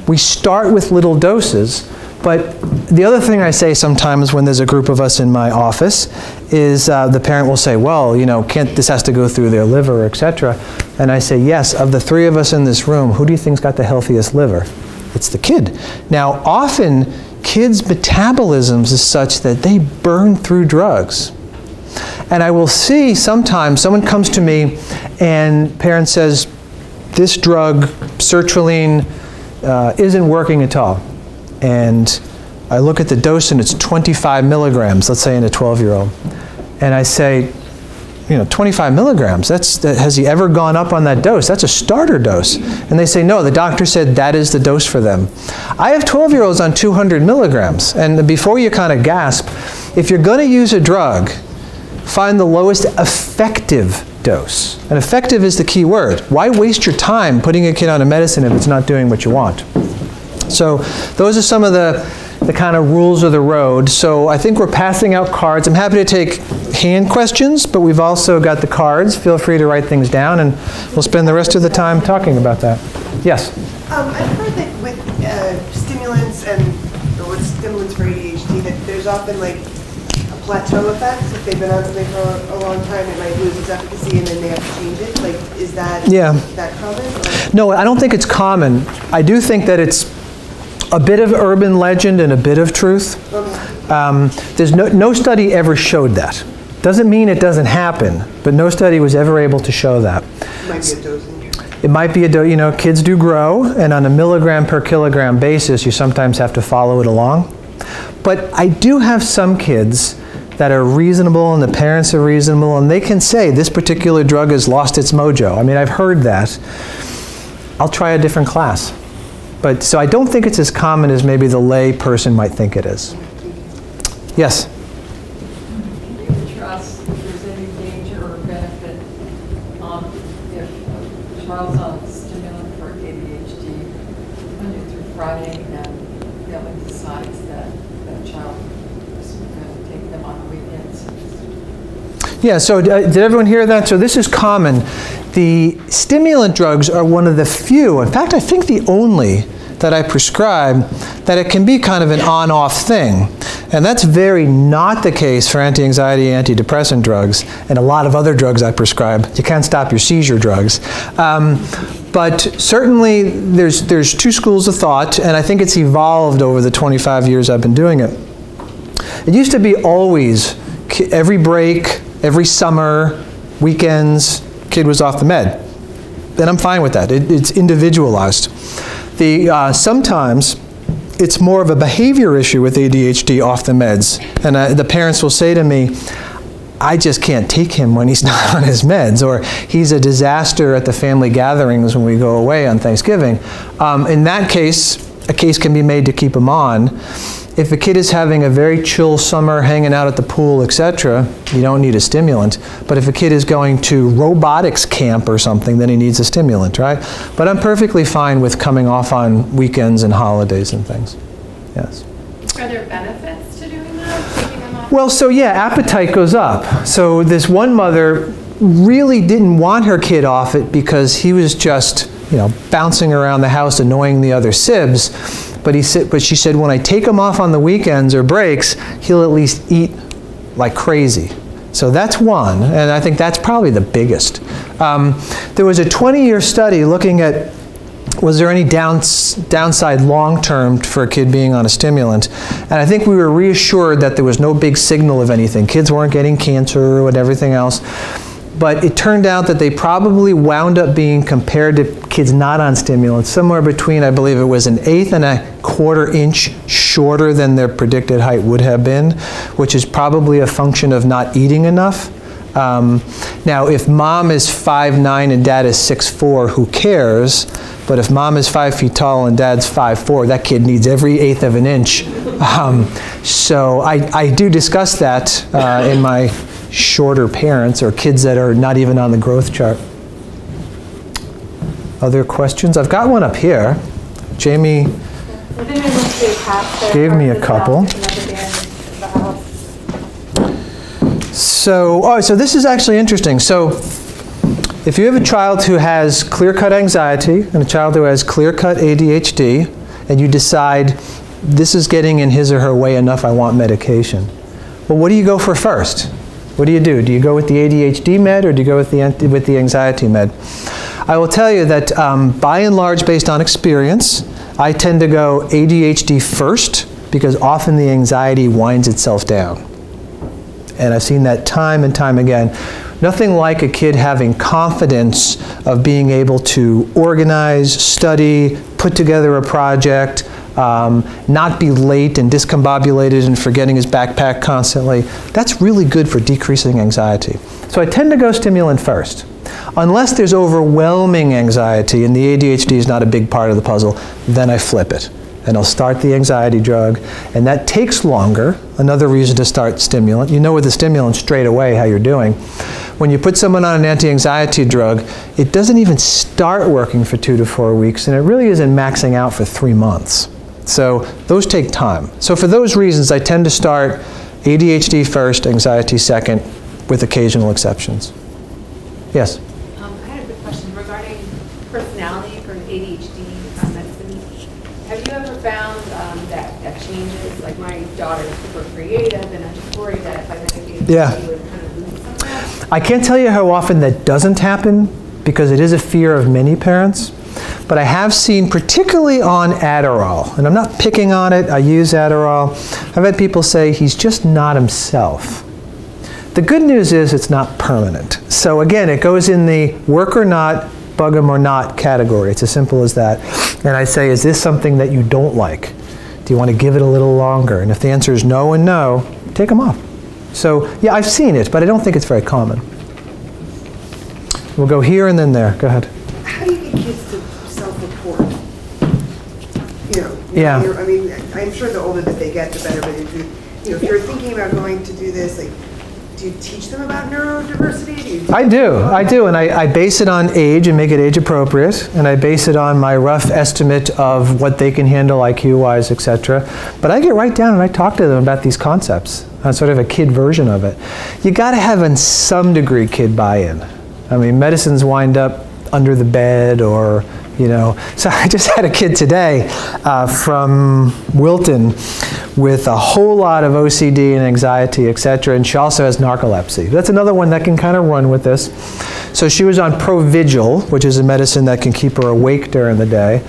we start with little doses, but the other thing I say sometimes when there's a group of us in my office is the parent will say, well, you know, can't this has to go through their liver, etc. And I say, yes, of the three of us in this room, who do you think's got the healthiest liver? It's the kid. Now, often kids' metabolisms is such that they burn through drugs. And I will see sometimes someone comes to me and parent says, this drug, sertraline, isn't working at all. And I look at the dose and it's 25 milligrams, let's say in a 12-year-old. And I say, you know, 25 milligrams, has he ever gone up on that dose? That's a starter dose. And they say, no, the doctor said that is the dose for them. I have 12-year-olds on 200 milligrams. And before you kind of gasp, if you're going to use a drug, find the lowest effective dose. And effective is the key word. Why waste your time putting a kid on a medicine if it's not doing what you want? So those are some of the kind of rules of the road. So I think we're passing out cards. I'm happy to take hand questions, but we've also got the cards. Feel free to write things down, and we'll spend the rest of the time talking about that. Yes? I've heard that with stimulants and with stimulants for ADHD, that there's often like a plateau effect. If they've been on something for a long time, it might lose its efficacy, and then they have to change it. Like, is that, that common? No, I don't think it's common. I do think that it's a bit of urban legend and a bit of truth. There's no study ever showed that. Doesn't mean it doesn't happen, but no study was ever able to show that. It might be a dose. You know, kids do grow, and on a milligram per kilogram basis, you sometimes have to follow it along. But I do have some kids that are reasonable, and the parents are reasonable, and they can say this particular drug has lost its mojo. I mean, I've heard that. I'll try a different class. But, so I don't think it's as common as maybe the lay person might think it is. Yes? Can you trust if there's any danger or benefit if a child's on stimulant for ADHD Monday through Friday and the family decides that that child is going to take them on the weekends? Yeah, so did everyone hear that? So this is common. The stimulant drugs are one of the few, in fact I think the only that I prescribe, that it can be kind of an on-off thing. And that's very not the case for anti-anxiety, antidepressant drugs, and a lot of other drugs I prescribe. You can't stop your seizure drugs. But certainly there's two schools of thought, and I think it's evolved over the 25 years I've been doing it. It used to be always, every break, every summer, weekends, kid was off the med. Then I'm fine with that. It's individualized. Sometimes it's more of a behavior issue with ADHD off the meds. And the parents will say to me, I just can't take him when he's not on his meds, or he's a disaster at the family gatherings when we go away on Thanksgiving. In that case, a case can be made to keep him on. If a kid is having a very chill summer, hanging out at the pool, etc., you don't need a stimulant. But if a kid is going to robotics camp or something, then he needs a stimulant, right? But I'm perfectly fine with coming off on weekends and holidays and things. Yes? Are there benefits to doing that, taking them off? Well, so yeah, appetite goes up. So this one mother really didn't want her kid off it because he was just, you know, bouncing around the house, annoying the other sibs. But she said, when I take him off on the weekends or breaks, he'll at least eat like crazy. So that's one, and I think that's probably the biggest. There was a 20-year study looking at, was there any downside long-term for a kid being on a stimulant? And I think we were reassured that there was no big signal of anything. Kids weren't getting cancer and everything else. But it turned out that they probably wound up being compared to kids not on stimulants, somewhere between, I believe it was 1/8 and 1/4 inch shorter than their predicted height would have been, which is probably a function of not eating enough. Now, if mom is 5'9" and dad is 6'4", who cares? But if mom is 5 feet tall and dad's 5'4", that kid needs every 1/8 of an inch. So I do discuss that in my shorter parents or kids that are not even on the growth chart. Other questions? I've got one up here. Jamie gave me a couple. So, oh, so this is actually interesting. So if you have a child who has clear-cut anxiety and a child who has clear-cut ADHD, and you decide this is getting in his or her way enough, I want medication. Well, what do you go for first? What do you do? Do you go with the ADHD med or do you go with the anxiety med? I will tell you that by and large, based on experience, I tend to go ADHD first because often the anxiety winds itself down. And I've seen that time and time again. Nothing like a kid having confidence of being able to organize, study, put together a project, not be late and discombobulated and forgetting his backpack constantly. That's really good for decreasing anxiety. So I tend to go stimulant first. Unless there's overwhelming anxiety and the ADHD is not a big part of the puzzle, then I flip it. And I'll start the anxiety drug, and that takes longer. Another reason to start stimulant. You know with the stimulant straight away how you're doing. When you put someone on an anti-anxiety drug, it doesn't even start working for 2 to 4 weeks, and it really isn't maxing out for 3 months. So those take time. So for those reasons, I tend to start ADHD first, anxiety second, with occasional exceptions. Yes? I had a quick question regarding personality for ADHD medicine. Have you ever found that changes? Like my daughter is super creative, and I'm just worried that if I medicated she would kind of lose something. I can't tell you how often that doesn't happen, because it is a fear of many parents. But I have seen, particularly on Adderall, and I'm not picking on it, I use Adderall, I've had people say he's just not himself. The good news is it's not permanent. So again, it goes in the work or not, bug him or not category. It's as simple as that. And I say, is this something that you don't like? Do you want to give it a little longer? And if the answer is no and no, take them off. So yeah, I've seen it, but I don't think it's very common. We'll go here and then there. Go ahead. How do you get kids to self-report? You know, I mean, I'm sure the older that they get, the better. But if you, if you're thinking about going to do this, like, do you teach them about neurodiversity? I do, and I base it on age and make it age appropriate, and I base it on my rough estimate of what they can handle IQ-wise, etc. But I get right down and I talk to them about these concepts, sort of a kid version of it. You got to have, in some degree, kid buy-in. I mean, medicines wind up under the bed or, So I just had a kid today from Wilton with a whole lot of OCD and anxiety, etc. And she also has narcolepsy. That's another one that can kind of run with this. So she was on Provigil, which is a medicine that can keep her awake during the day.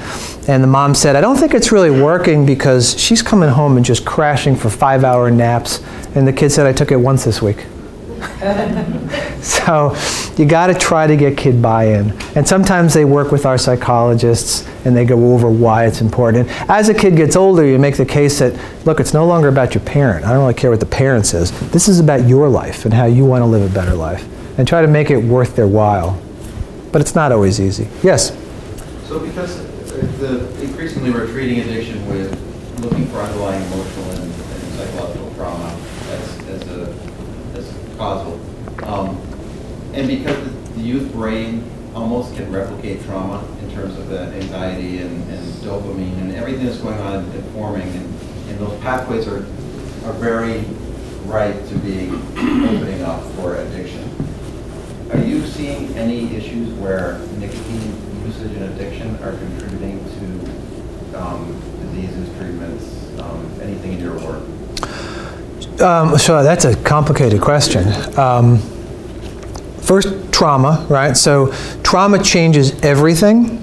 And the mom said, I don't think it's really working because she's coming home and just crashing for 5-hour naps. And the kid said, I took it once this week. So you got to try to get kid buy-in. And sometimes they work with our psychologists and they go over why it's important. As a kid gets older, you make the case that, look, it's no longer about your parent. I don't really care what the parent says. This is about your life and how you want to live a better life. And try to make it worth their while. But it's not always easy. Yes? So because increasingly we're treating addiction with looking for underlying emotional and psychological trauma as causal. And because the youth brain almost can replicate trauma in terms of the anxiety and dopamine and everything that's going on and forming, and those pathways are very ripe to be opening up for addiction. Are you seeing any issues where nicotine usage and addiction are contributing to diseases, treatments, anything in your work? So that's a complicated question. First, trauma, right? So trauma changes everything,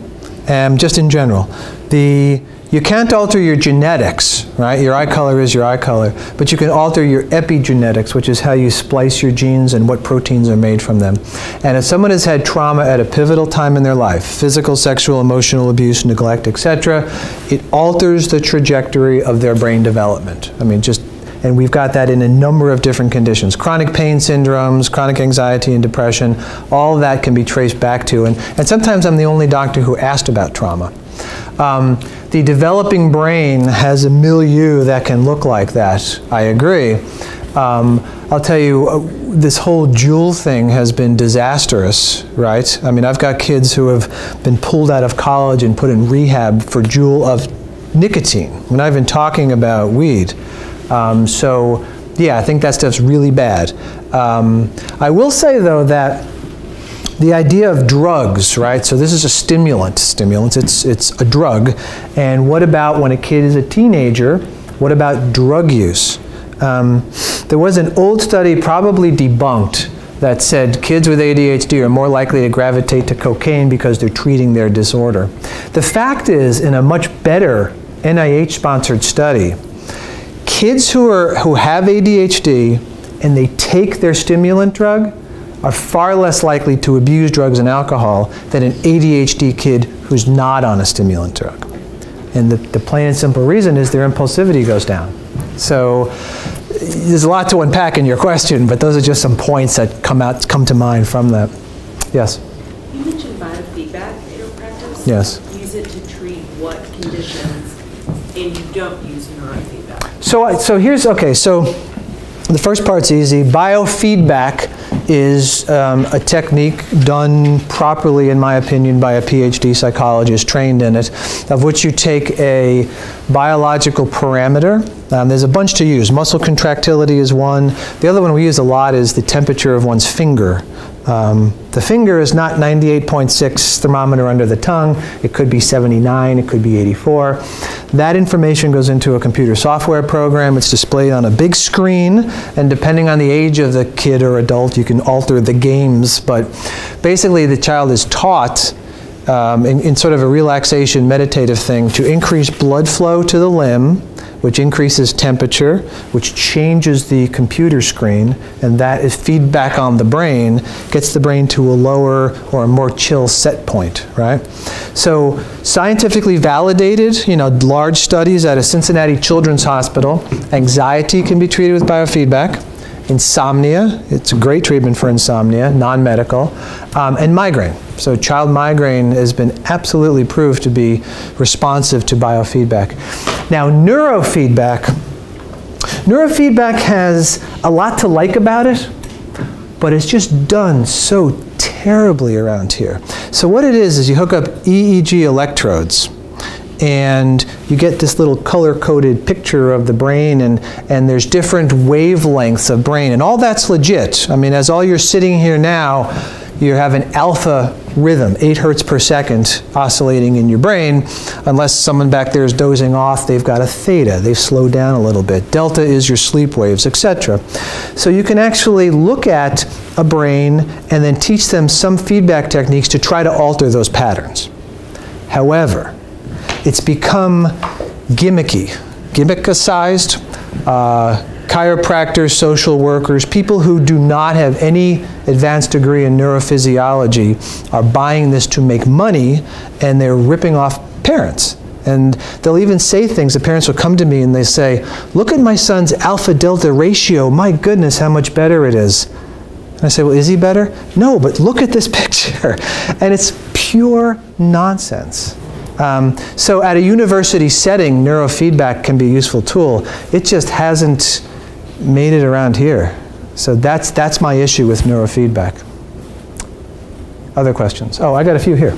just in general. You can't alter your genetics, right? Your eye color is your eye color. But you can alter your epigenetics, which is how you splice your genes and what proteins are made from them. And if someone has had trauma at a pivotal time in their life, physical, sexual, emotional abuse, neglect, etc., it alters the trajectory of their brain development. I mean, just. And we've got that in a number of different conditions. Chronic pain syndromes, chronic anxiety and depression, all that can be traced back to. And sometimes I'm the only doctor who asked about trauma. The developing brain has a milieu that can look like that, I agree. I'll tell you, this whole Juul thing has been disastrous, right? I mean, I've got kids who have been pulled out of college and put in rehab for Juul of nicotine. We're not even talking about weed. So, yeah, I think that stuff's really bad. I will say, though, that the idea of drugs, right? So this is a stimulant. Stimulants, it's a drug. And what about when a kid is a teenager? What about drug use? There was an old study, probably debunked, that said kids with ADHD are more likely to gravitate to cocaine because they're treating their disorder. The fact is, in a much better NIH-sponsored study, kids who have ADHD and they take their stimulant drug are far less likely to abuse drugs and alcohol than an ADHD kid who's not on a stimulant drug. And the plain and simple reason is their impulsivity goes down. So there's a lot to unpack in your question, but those are just some points that come to mind from that. Yes? You mentioned biofeedback in your practice. Yes. Use it to treat what conditions, and you don't use neurofeedback. So here's, okay, so the first part's easy. Biofeedback is a technique done properly, in my opinion, by a PhD psychologist trained in it, of which you take a biological parameter. There's a bunch to use. Muscle contractility is one. The other one we use a lot is the temperature of one's finger. The finger is not 98.6 thermometer under the tongue. It could be 79, it could be 84. That information goes into a computer software program. It's displayed on a big screen, and depending on the age of the kid or adult, you can alter the games. But basically, the child is taught in sort of a relaxation meditative thing to increase blood flow to the limb, which increases temperature, which changes the computer screen, and that is feedback on the brain, gets the brain to a lower or a more chill set point, right? So scientifically validated, you know, large studies at a Cincinnati Children's Hospital, anxiety can be treated with biofeedback, insomnia, it's a great treatment for insomnia, non-medical, and migraine. So child migraine has been absolutely proved to be responsive to biofeedback. Now, neurofeedback has a lot to like about it, but it's just done so terribly around here. So what it is you hook up EEG electrodes, and you get this little color-coded picture of the brain, and there's different wavelengths of brain, and all that's legit. I mean, as all you're sitting here now, you have an alpha rhythm, 8 hertz per second, oscillating in your brain. Unless someone back there is dozing off, they've got a theta. They've slowed down a little bit. Delta is your sleep waves, etc. So you can actually look at a brain and then teach them some feedback techniques to try to alter those patterns. However, it's become gimmicky, gimmickized. Chiropractors, social workers, people who do not have any advanced degree in neurophysiology are buying this to make money, and they're ripping off parents. And they'll even say things. The parents will come to me and they say, look at my son's alpha-delta ratio. My goodness, how much better it is. And I say, well, is he better? No, but look at this picture. And it's pure nonsense. So at a university setting, neurofeedback can be a useful tool. It just hasn't made it around here. So that's my issue with neurofeedback. Other questions? Oh, I got a few here.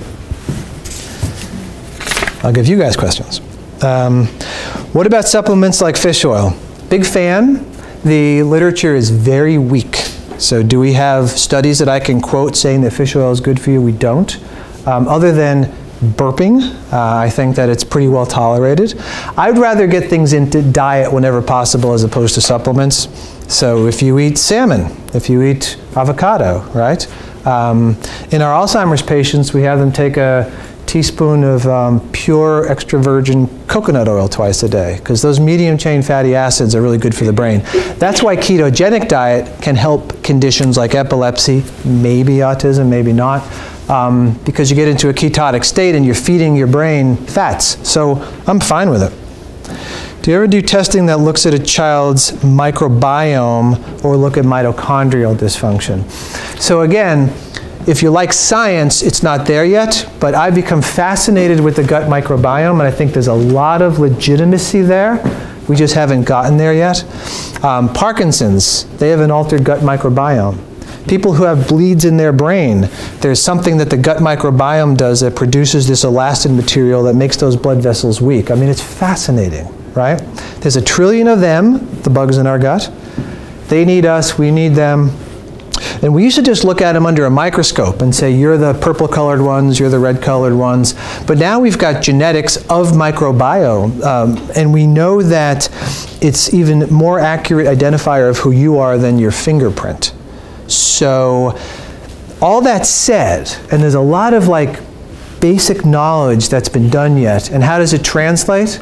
I'll give you guys questions. What about supplements like fish oil? Big fan. The literature is very weak. So do we have studies that I can quote saying that fish oil is good for you? We don't. Other than burping, I think that it's pretty well tolerated. I'd rather get things into diet whenever possible as opposed to supplements. So if you eat salmon, if you eat avocado, right? In our Alzheimer's patients, we have them take a teaspoon of pure extra virgin coconut oil twice a day, because those medium chain fatty acids are really good for the brain. That's why ketogenic diet can help conditions like epilepsy, maybe autism, maybe not. Because you get into a ketotic state and you're feeding your brain fats. So I'm fine with it. Do you ever do testing that looks at a child's microbiome or look at mitochondrial dysfunction? So again, if you like science, it's not there yet, but I've become fascinated with the gut microbiome, and I think there's a lot of legitimacy there. We just haven't gotten there yet. Parkinson's, they have an altered gut microbiome. People who have bleeds in their brain, there's something that the gut microbiome does that produces this elastin material that makes those blood vessels weak. I mean, it's fascinating, right? There's 1 trillion of them, the bugs in our gut. They need us, we need them. And we used to just look at them under a microscope and say, you're the purple-colored ones, you're the red-colored ones. But now we've got genetics of microbiome, and we know that it's even more accurate identifier of who you are than your fingerprint. So all that said, and there's a lot of like basic knowledge that's been done yet, and how does it translate?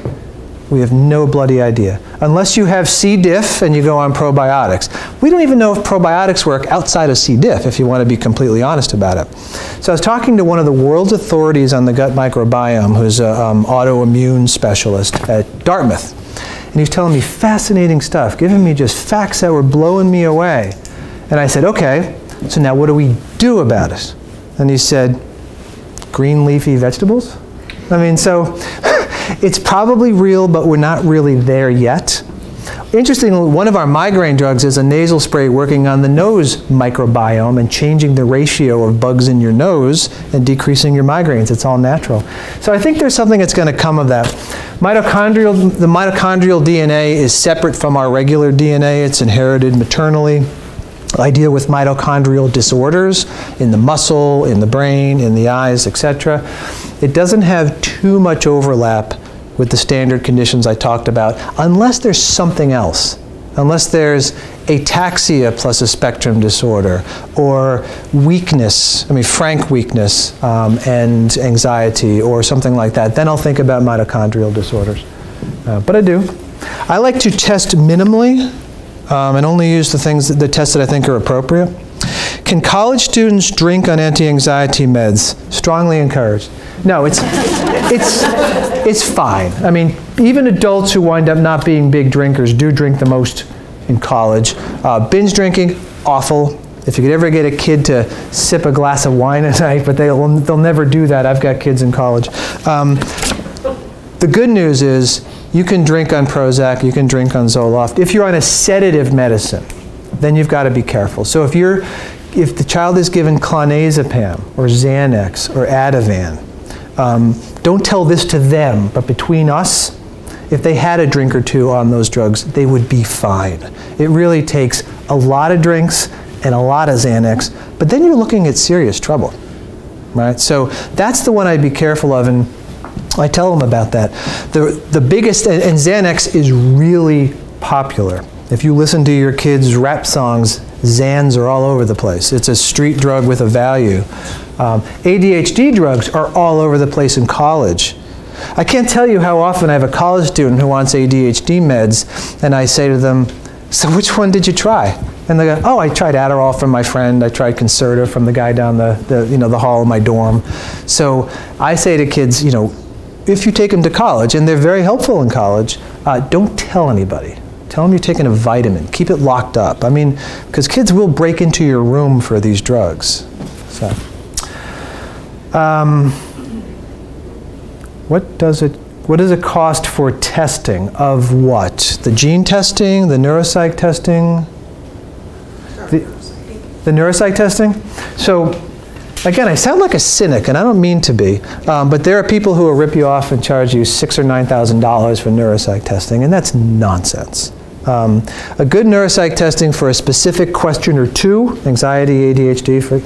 We have no bloody idea. Unless you have C. diff and you go on probiotics. We don't even know if probiotics work outside of C. diff, if you want to be completely honest about it. So I was talking to one of the world's authorities on the gut microbiome, who's an autoimmune specialist at Dartmouth. And he was telling me fascinating stuff, giving me just facts that were blowing me away. And I said, okay, so now what do we do about it? And he said, green leafy vegetables? I mean, so... It's probably real, but we're not really there yet. Interestingly, one of our migraine drugs is a nasal spray working on the nose microbiome and changing the ratio of bugs in your nose and decreasing your migraines. It's all natural. So I think there's something that's going to come of that. The mitochondrial DNA is separate from our regular DNA. It's inherited maternally. I deal with mitochondrial disorders in the muscle, in the brain, in the eyes, etc. It doesn't have too much overlap with the standard conditions I talked about, unless there's something else. Unless there's ataxia plus a spectrum disorder, or weakness, I mean frank weakness, and anxiety, or something like that. Then I'll think about mitochondrial disorders. But I do. I like to test minimally. And only use the tests that I think are appropriate. Can college students drink on anti-anxiety meds? Strongly encouraged. No, it's fine. I mean, even adults who wind up not being big drinkers do drink the most in college. Binge drinking, awful. If you could ever get a kid to sip a glass of wine at night, but they'll never do that. I've got kids in college. The good news is, you can drink on Prozac, you can drink on Zoloft. If you're on a sedative medicine, then you've got to be careful. So if the child is given clonazepam, or Xanax, or Ativan, don't tell this to them, but between us, if they had a drink or two on those drugs, they would be fine. It really takes a lot of drinks and a lot of Xanax, but then you're looking at serious trouble, right? So that's the one I'd be careful of. And I tell them about that. The biggest, and Xanax is really popular. If you listen to your kids' rap songs, Xans are all over the place. It's a street drug with a value. ADHD drugs are all over the place in college. I can't tell you how often I have a college student who wants ADHD meds, and I say to them, so which one did you try? And they go, oh, I tried Adderall from my friend, I tried Concerta from the guy down the hall of my dorm. So I say to kids, you know, if you take them to college, and they're very helpful in college, don't tell anybody. Tell them you're taking a vitamin. Keep it locked up. I mean, because kids will break into your room for these drugs. So, what does it cost for testing of what? The gene testing, the neuropsych testing, the neuropsych testing. So. Again, I sound like a cynic, and I don't mean to be, but there are people who will rip you off and charge you $6,000 or $9,000 for neuropsych testing, and that's nonsense. A good neuropsych testing for a specific question or two, anxiety, ADHD, for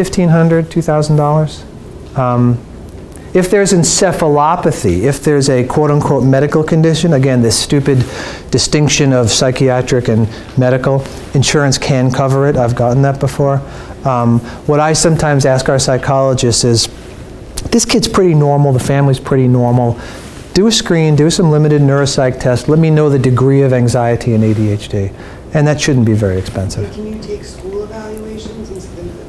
$1,500, $2,000. If there's encephalopathy, if there's a quote-unquote medical condition, again, this stupid distinction of psychiatric and medical, insurance can cover it. I've gotten that before. What I sometimes ask our psychologists is, this kid's pretty normal, the family's pretty normal. Do a screen, do some limited neuropsych test, let me know the degree of anxiety and ADHD. And that shouldn't be very expensive. But can you take school evaluations,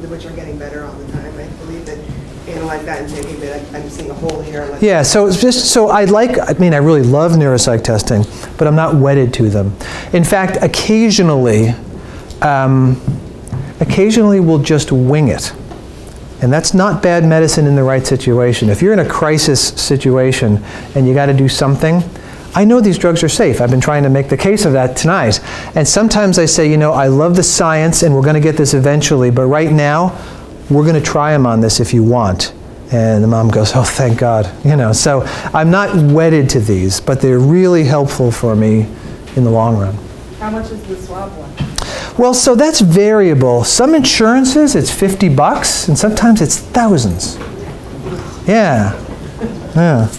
which are getting better all the time, I believe, that analyze that and say, hey, but I'm seeing a hole here. Yeah, so it's just, so I really love neuropsych testing, but I'm not wedded to them. In fact, occasionally we'll just wing it. And that's not bad medicine in the right situation. If you're in a crisis situation and you got to do something, I know these drugs are safe. I've been trying to make the case of that tonight. And sometimes I say, you know, I love the science and we're going to get this eventually, but right now we're going to try them on this if you want. And the mom goes, oh, thank God. You know, so I'm not wedded to these, but they're really helpful for me in the long run. How much is the swab one? Well, so that's variable. Some insurances, it's $50, and sometimes it's thousands. Yeah. Yeah.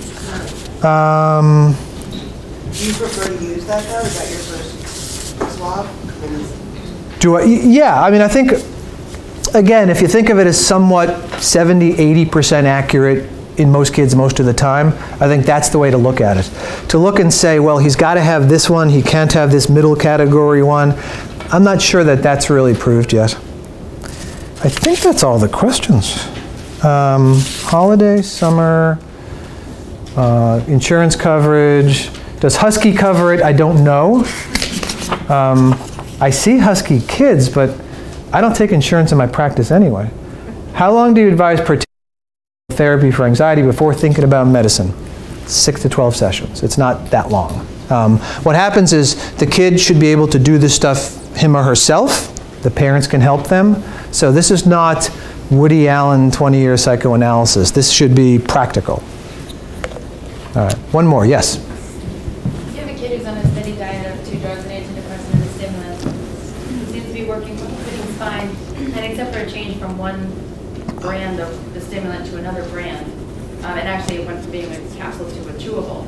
Do you prefer to use that, though? Is that your first swab? Do I? Yeah, I mean, I think, again, if you think of it as somewhat 70, 80% accurate in most kids most of the time, I think that's the way to look at it. To look and say, well, he's got to have this one, he can't have this middle category one, I'm not sure that that's really proved yet. I think that's all the questions. Holiday, summer, insurance coverage. Does Husky cover it? I don't know. I see Husky kids, but I don't take insurance in my practice anyway. How long do you advise particular therapy for anxiety before thinking about medicine? 6 to 12 sessions. It's not that long. What happens is the kid should be able to do this stuff him or herself. The parents can help them. So this is not Woody Allen 20-year psychoanalysis. This should be practical. All right, one more, yes? You have a kid who's on a steady diet of 2 drugs, an antidepressant and a stimulant. Seems to be working completely fine, and except for a change from one brand of the stimulant to another brand, and actually it went from being a capsule to a chewable.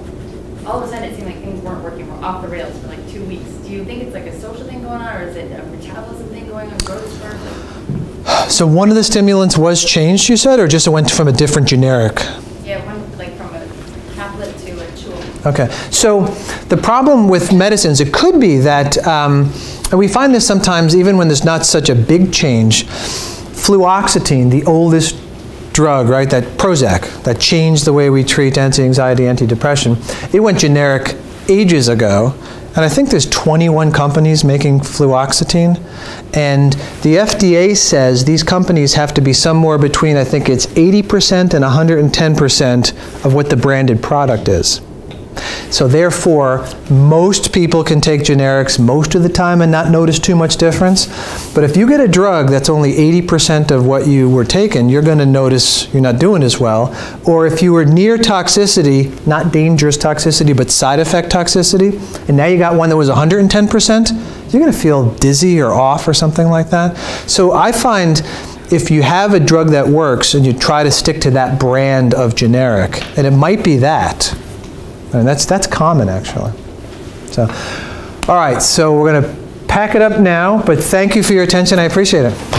All of a sudden it seemed like things weren't working, we're off the rails for like 2 weeks. Do you think it's like a social thing going on, or is it a metabolism thing going on, growth spurt? So one of the stimulants was changed, you said, or just it went from a different generic? Yeah, one, like from a tablet to a chewable. Okay, so the problem with medicines, it could be that, and we find this sometimes even when there's not such a big change, fluoxetine, the oldest drug, right, that Prozac, that changed the way we treat anti-anxiety, anti-depression, it went generic ages ago, and I think there's 21 companies making fluoxetine, and the FDA says these companies have to be somewhere between, I think it's 80% and 110% of what the branded product is. So therefore, most people can take generics most of the time and not notice too much difference. But if you get a drug that's only 80% of what you were taking, you're going to notice you're not doing as well. Or if you were near toxicity, not dangerous toxicity, but side effect toxicity, and now you got one that was 110%, you're going to feel dizzy or off or something like that. So I find if you have a drug that works and you try to stick to that brand of generic, and it might be that. And that's common, actually. So, all right, so we're going to pack it up now, but thank you for your attention. I appreciate it.